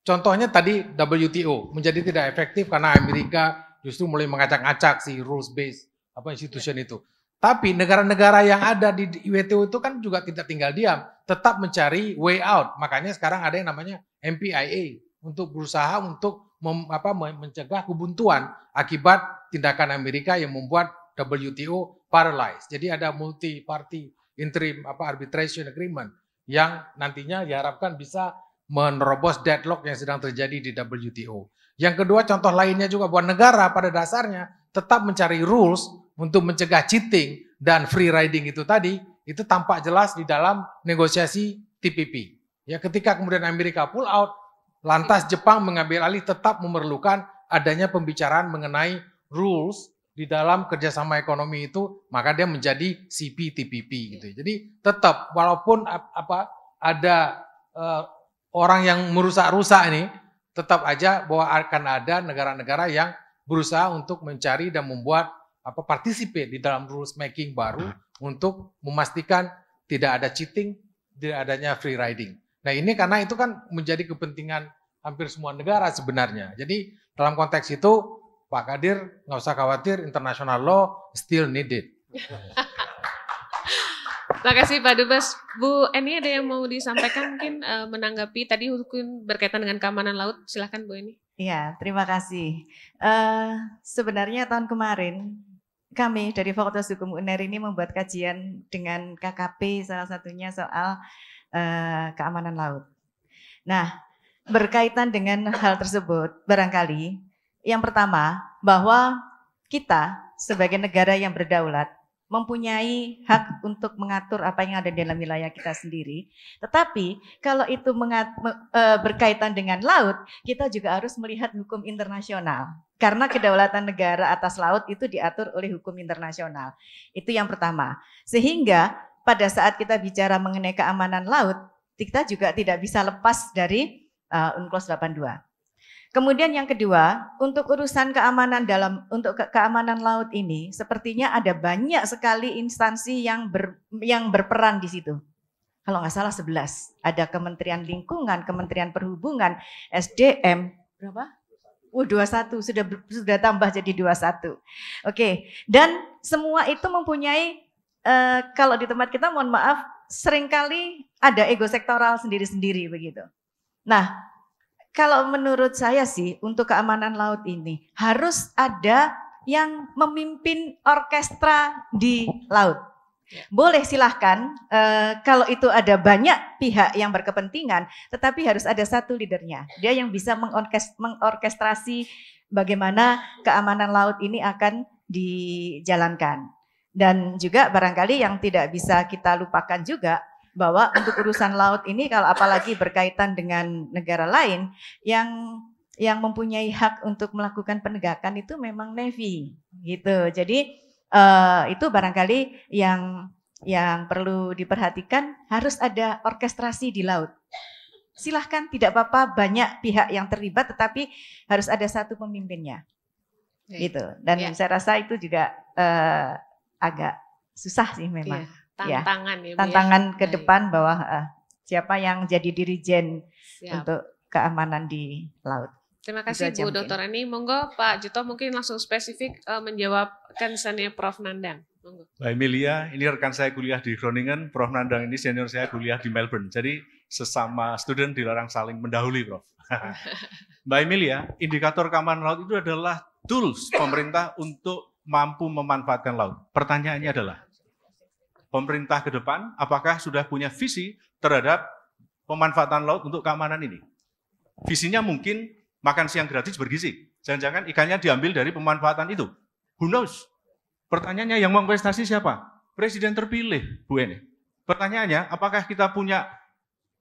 Contohnya tadi WTO menjadi tidak efektif karena Amerika justru mulai mengacak-acak si rules based institution itu. Tapi negara-negara yang ada di WTO itu kan juga tidak tinggal diam, tetap mencari way out. Makanya sekarang ada yang namanya MPIA untuk berusaha untuk mencegah kebuntuan akibat tindakan Amerika yang membuat WTO paralyzed. Jadi ada multi party interim arbitration agreement yang nantinya diharapkan bisa menerobos deadlock yang sedang terjadi di WTO. Yang kedua, contoh lainnya juga buat negara pada dasarnya tetap mencari rules untuk mencegah cheating dan free riding itu tadi, itu tampak jelas di dalam negosiasi TPP. Ya, ketika kemudian Amerika pull out, lantas Jepang mengambil alih, tetap memerlukan adanya pembicaraan mengenai rules di dalam kerjasama ekonomi itu, maka dia menjadi CPTPP gitu. Jadi tetap walaupun ada orang yang merusak-rusak ini, tetap aja bahwa akan ada negara-negara yang berusaha untuk mencari dan membuat partisipasi di dalam rules making baru untuk memastikan tidak ada cheating, tidak adanya free riding. Nah ini karena itu kan menjadi kepentingan hampir semua negara sebenarnya. Jadi dalam konteks itu Pak Kadir nggak usah khawatir, international law still needed. Terima kasih Pak Dubes. Bu Eni ada yang mau disampaikan mungkin menanggapi tadi hukum berkaitan dengan keamanan laut, silahkan Bu Eni. Iya, terima kasih. Sebenarnya tahun kemarin kami dari Fakultas Hukum UNER ini membuat kajian dengan KKP salah satunya soal keamanan laut. Nah, berkaitan dengan hal tersebut barangkali yang pertama bahwa kita sebagai negara yang berdaulat mempunyai hak untuk mengatur apa yang ada dalam wilayah kita sendiri. Tetapi kalau itu berkaitan dengan laut, kita juga harus melihat hukum internasional. Karena kedaulatan negara atas laut itu diatur oleh hukum internasional. Itu yang pertama. Sehingga pada saat kita bicara mengenai keamanan laut, kita juga tidak bisa lepas dari UNCLOS 82. Kemudian yang kedua, untuk urusan keamanan keamanan laut ini, sepertinya ada banyak sekali instansi yang berperan di situ. Kalau nggak salah 11, ada Kementerian Lingkungan, Kementerian Perhubungan, SDM, berapa? 21, sudah tambah jadi 21. Oke, dan semua itu mempunyai kalau di tempat kita mohon maaf seringkali ada ego sektoral sendiri-sendiri begitu. Nah, kalau menurut saya sih untuk keamanan laut ini harus ada yang memimpin orkestra di laut. Boleh silahkan kalau itu ada banyak pihak yang berkepentingan, tetapi harus ada satu leadernya. Dia yang bisa mengorkestrasi bagaimana keamanan laut ini akan dijalankan. Dan juga barangkali yang tidak bisa kita lupakan juga bahwa untuk urusan laut ini kalau apalagi berkaitan dengan negara lain yang mempunyai hak untuk melakukan penegakan itu memang Navy gitu. Jadi itu barangkali yang perlu diperhatikan, harus ada orkestrasi di laut. Silahkan tidak apa-apa banyak pihak yang terlibat tetapi harus ada satu pemimpinnya gitu. Dan saya rasa itu juga agak susah sih memang. Iya, tantangan ya, ke depan bahwa siapa yang jadi dirijen untuk keamanan di laut. Terima kasih Bu Dr. Eni. Monggo Pak Juto mungkin langsung spesifik menjawab concernnya Prof. Nandang. Monggo. Mbak Amelia, ini rekan saya kuliah di Groningen, Prof. Nandang ini senior saya kuliah di Melbourne. Jadi sesama student dilarang saling mendahului, Prof. Mbak Amelia, indikator keamanan laut itu adalah tools pemerintah untuk mampu memanfaatkan laut. Pertanyaannya adalah, pemerintah ke depan apakah sudah punya visi terhadap pemanfaatan laut untuk keamanan ini? Visinya mungkin makan siang gratis bergizi. Jangan-jangan ikannya diambil dari pemanfaatan itu. Who knows? Pertanyaannya yang mengkontestasi siapa? Presiden terpilih, Bu Eni. Pertanyaannya, apakah kita punya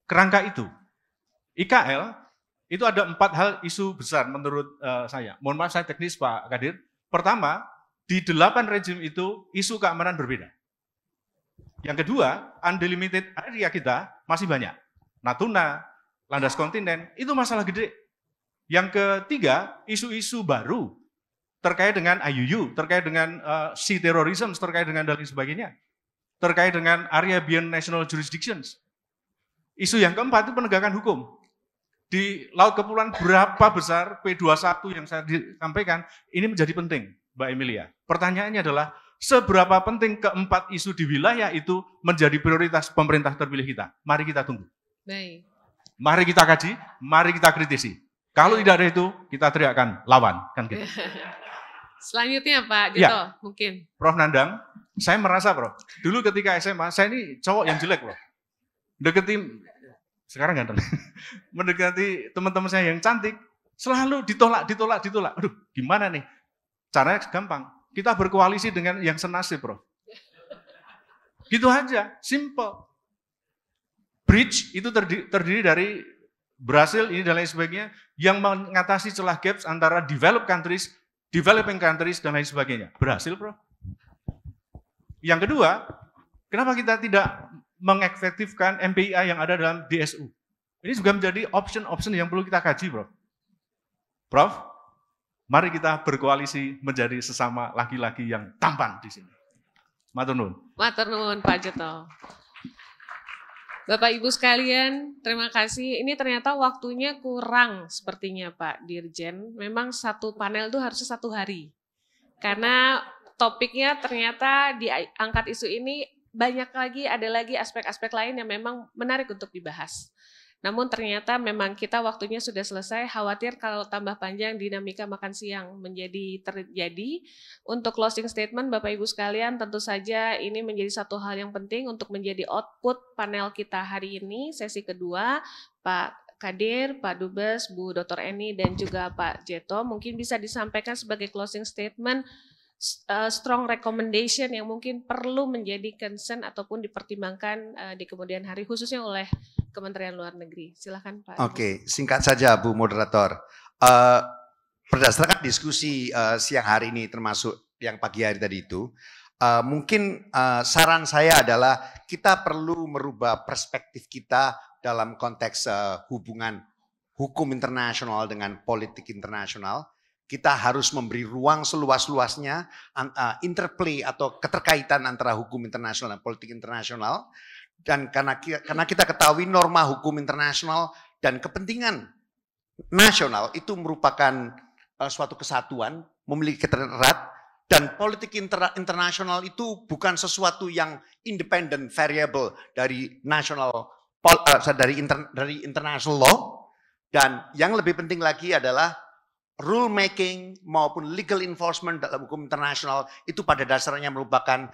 kerangka itu? IKL, itu ada 4 hal isu besar menurut saya. Mohon maaf saya teknis Pak Kadir. Pertama, Di 8 rezim itu, isu keamanan berbeda. Yang kedua, undelimited area kita masih banyak. Natuna, landas kontinen, itu masalah gede. Yang ketiga, isu-isu baru terkait dengan IUU, terkait dengan sea terrorism, terkait dengan dan lain sebagainya. Terkait dengan area beyond national jurisdictions. Isu yang keempat itu penegakan hukum. Di Laut Kepulauan berapa besar P21 yang saya sampaikan, ini menjadi penting, Mbak Amelia. Pertanyaannya adalah, seberapa penting keempat isu di wilayah itu menjadi prioritas pemerintah terpilih kita? Mari kita tunggu. Baik. Mari kita kaji, mari kita kritisi. Kalau tidak ada itu, kita teriakkan lawan. Kan gitu. Selanjutnya Pak Dito, ya, mungkin. Prof Nandang, saya merasa Prof, dulu ketika SMA, saya ini cowok yang jelek Prof. Deketi, sekarang ganteng. Mendekati teman-teman saya yang cantik, selalu ditolak. Aduh, gimana nih? Caranya gampang. Kita berkoalisi dengan yang senasib Prof. Gitu aja, simple. Bridge itu terdiri dari Brasil, ini dan lain sebagainya, yang mengatasi celah gaps antara developed countries, developing countries, dan lain sebagainya. Berhasil, Bro. Yang kedua, kenapa kita tidak mengefektifkan MPIA yang ada dalam DSU? Ini juga menjadi option-option yang perlu kita kaji, Bro. Prof, mari kita berkoalisi menjadi sesama laki-laki yang tampan di sini. Matur nuwun. Matur nuwun, Pak Jeto. Bapak Ibu sekalian, terima kasih. Ini ternyata waktunya kurang sepertinya Pak Dirjen. Memang satu panel itu harusnya satu hari. Karena topiknya ternyata diangkat isu ini, banyak lagi, ada lagi aspek-aspek lain yang memang menarik untuk dibahas. Namun ternyata memang kita waktunya sudah selesai, khawatir kalau tambah panjang dinamika makan siang menjadi terjadi. Untuk closing statement Bapak Ibu sekalian, tentu saja ini menjadi satu hal yang penting untuk menjadi output panel kita hari ini, sesi kedua, Pak Kadir, Pak Dubes, Bu Dr. Eni, dan juga Pak Jeto. Mungkin bisa disampaikan sebagai closing statement, strong recommendation yang mungkin perlu menjadi concern ataupun dipertimbangkan di kemudian hari khususnya oleh Kementerian Luar Negeri. Silahkan Pak. Oke, singkat saja Bu Moderator. Berdasarkan diskusi siang hari ini termasuk yang pagi hari tadi itu, mungkin saran saya adalah kita perlu merubah perspektif kita dalam konteks hubungan hukum internasional dengan politik internasional. Kita harus memberi ruang seluas-luasnya interplay atau keterkaitan antara hukum internasional dan politik internasional. Dan karena kita ketahui norma hukum internasional dan kepentingan nasional itu merupakan suatu kesatuan, memiliki keterat, dan politik internasional itu bukan sesuatu yang independent variable dari international law. Dan yang lebih penting lagi adalah rule making maupun legal enforcement dalam hukum internasional itu pada dasarnya merupakan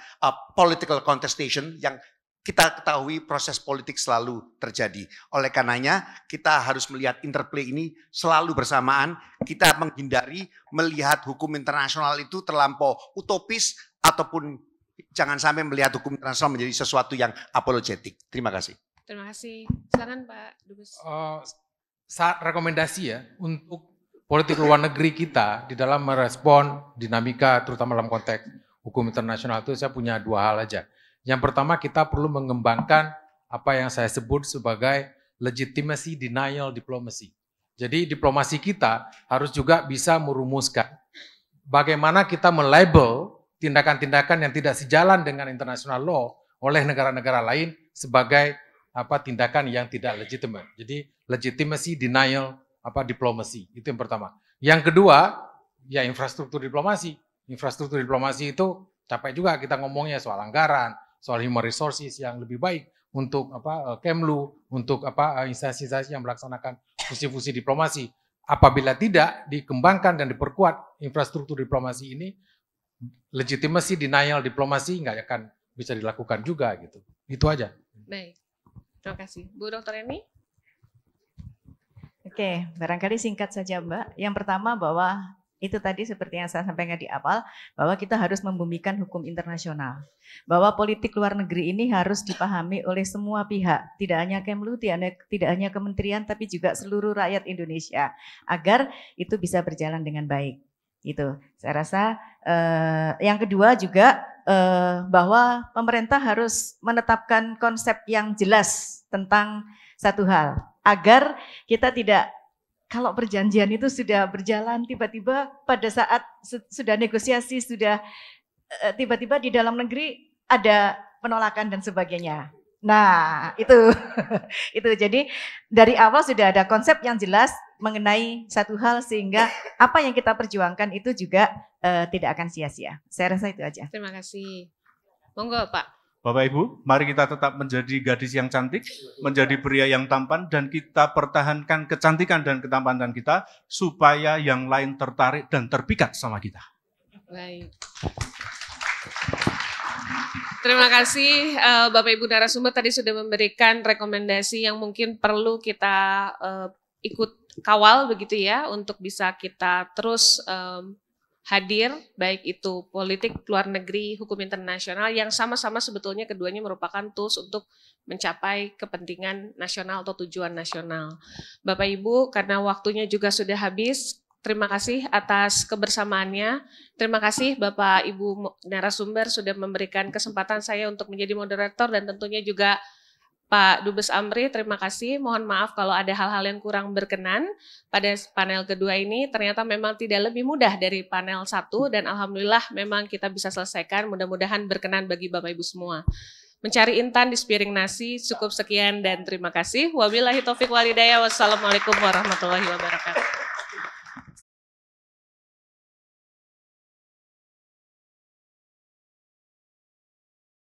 political contestation yang kita ketahui proses politik selalu terjadi. Oleh karenanya kita harus melihat interplay ini selalu bersamaan. Kita menghindari melihat hukum internasional itu terlampau utopis ataupun jangan sampai melihat hukum internasional menjadi sesuatu yang apologetik. Terima kasih. Terima kasih. Silakan Pak Dubes. Rekomendasi ya untuk politik luar negeri kita di dalam merespon dinamika terutama dalam konteks hukum internasional itu saya punya dua hal aja. Yang pertama kita perlu mengembangkan apa yang saya sebut sebagai legitimacy denial diplomacy. Jadi diplomasi kita harus juga bisa merumuskan bagaimana kita melabel tindakan-tindakan yang tidak sejalan dengan international law oleh negara-negara lain sebagai apa tindakan yang tidak legitimate. Jadi legitimacy denial diplomasi, itu yang pertama. Yang kedua, ya infrastruktur diplomasi. Infrastruktur diplomasi itu capek juga kita ngomongnya soal anggaran, soal human resources yang lebih baik untuk Kemlu, untuk instansi-instansi yang melaksanakan fungsi-fungsi diplomasi. Apabila tidak dikembangkan dan diperkuat infrastruktur diplomasi ini, legitimasi denial diplomasi nggak akan bisa dilakukan juga gitu. Itu aja. Baik, terima kasih. Bu Dr. Eni? Oke, barangkali singkat saja Mbak. Yang pertama bahwa itu tadi seperti yang saya sampaikan di awal, bahwa kita harus membumikan hukum internasional. Bahwa politik luar negeri ini harus dipahami oleh semua pihak, tidak hanya Kemlu, tidak hanya kementerian, tapi juga seluruh rakyat Indonesia, agar itu bisa berjalan dengan baik. gitu. Saya rasa yang kedua juga bahwa pemerintah harus menetapkan konsep yang jelas tentang satu hal agar kita tidak, kalau perjanjian itu sudah berjalan tiba-tiba pada saat sudah negosiasi sudah tiba-tiba di dalam negeri ada penolakan dan sebagainya. Nah, itu jadi dari awal sudah ada konsep yang jelas mengenai satu hal sehingga apa yang kita perjuangkan itu juga tidak akan sia-sia. Saya rasa itu aja. Terima kasih. Monggo, Pak. Bapak Ibu, mari kita tetap menjadi gadis yang cantik, menjadi pria yang tampan, dan kita pertahankan kecantikan dan ketampanan kita supaya yang lain tertarik dan terpikat sama kita. Baik. Terima kasih Bapak Ibu narasumber tadi sudah memberikan rekomendasi yang mungkin perlu kita ikut kawal begitu ya untuk bisa kita terus hadir, baik itu politik, luar negeri, hukum internasional yang sama-sama sebetulnya keduanya merupakan tools untuk mencapai kepentingan nasional atau tujuan nasional. Bapak Ibu, karena waktunya juga sudah habis, terima kasih atas kebersamaannya. Terima kasih Bapak Ibu narasumber sudah memberikan kesempatan saya untuk menjadi moderator dan tentunya juga Pak Dubes Amri, terima kasih. Mohon maaf kalau ada hal-hal yang kurang berkenan pada panel kedua ini. Ternyata memang tidak lebih mudah dari panel satu dan alhamdulillah memang kita bisa selesaikan. Mudah-mudahan berkenan bagi Bapak Ibu semua. Mencari intan di sepiring nasi, cukup sekian dan terima kasih. Wabillahi taufiq walhidayah. Wassalamualaikum warahmatullahi wabarakatuh.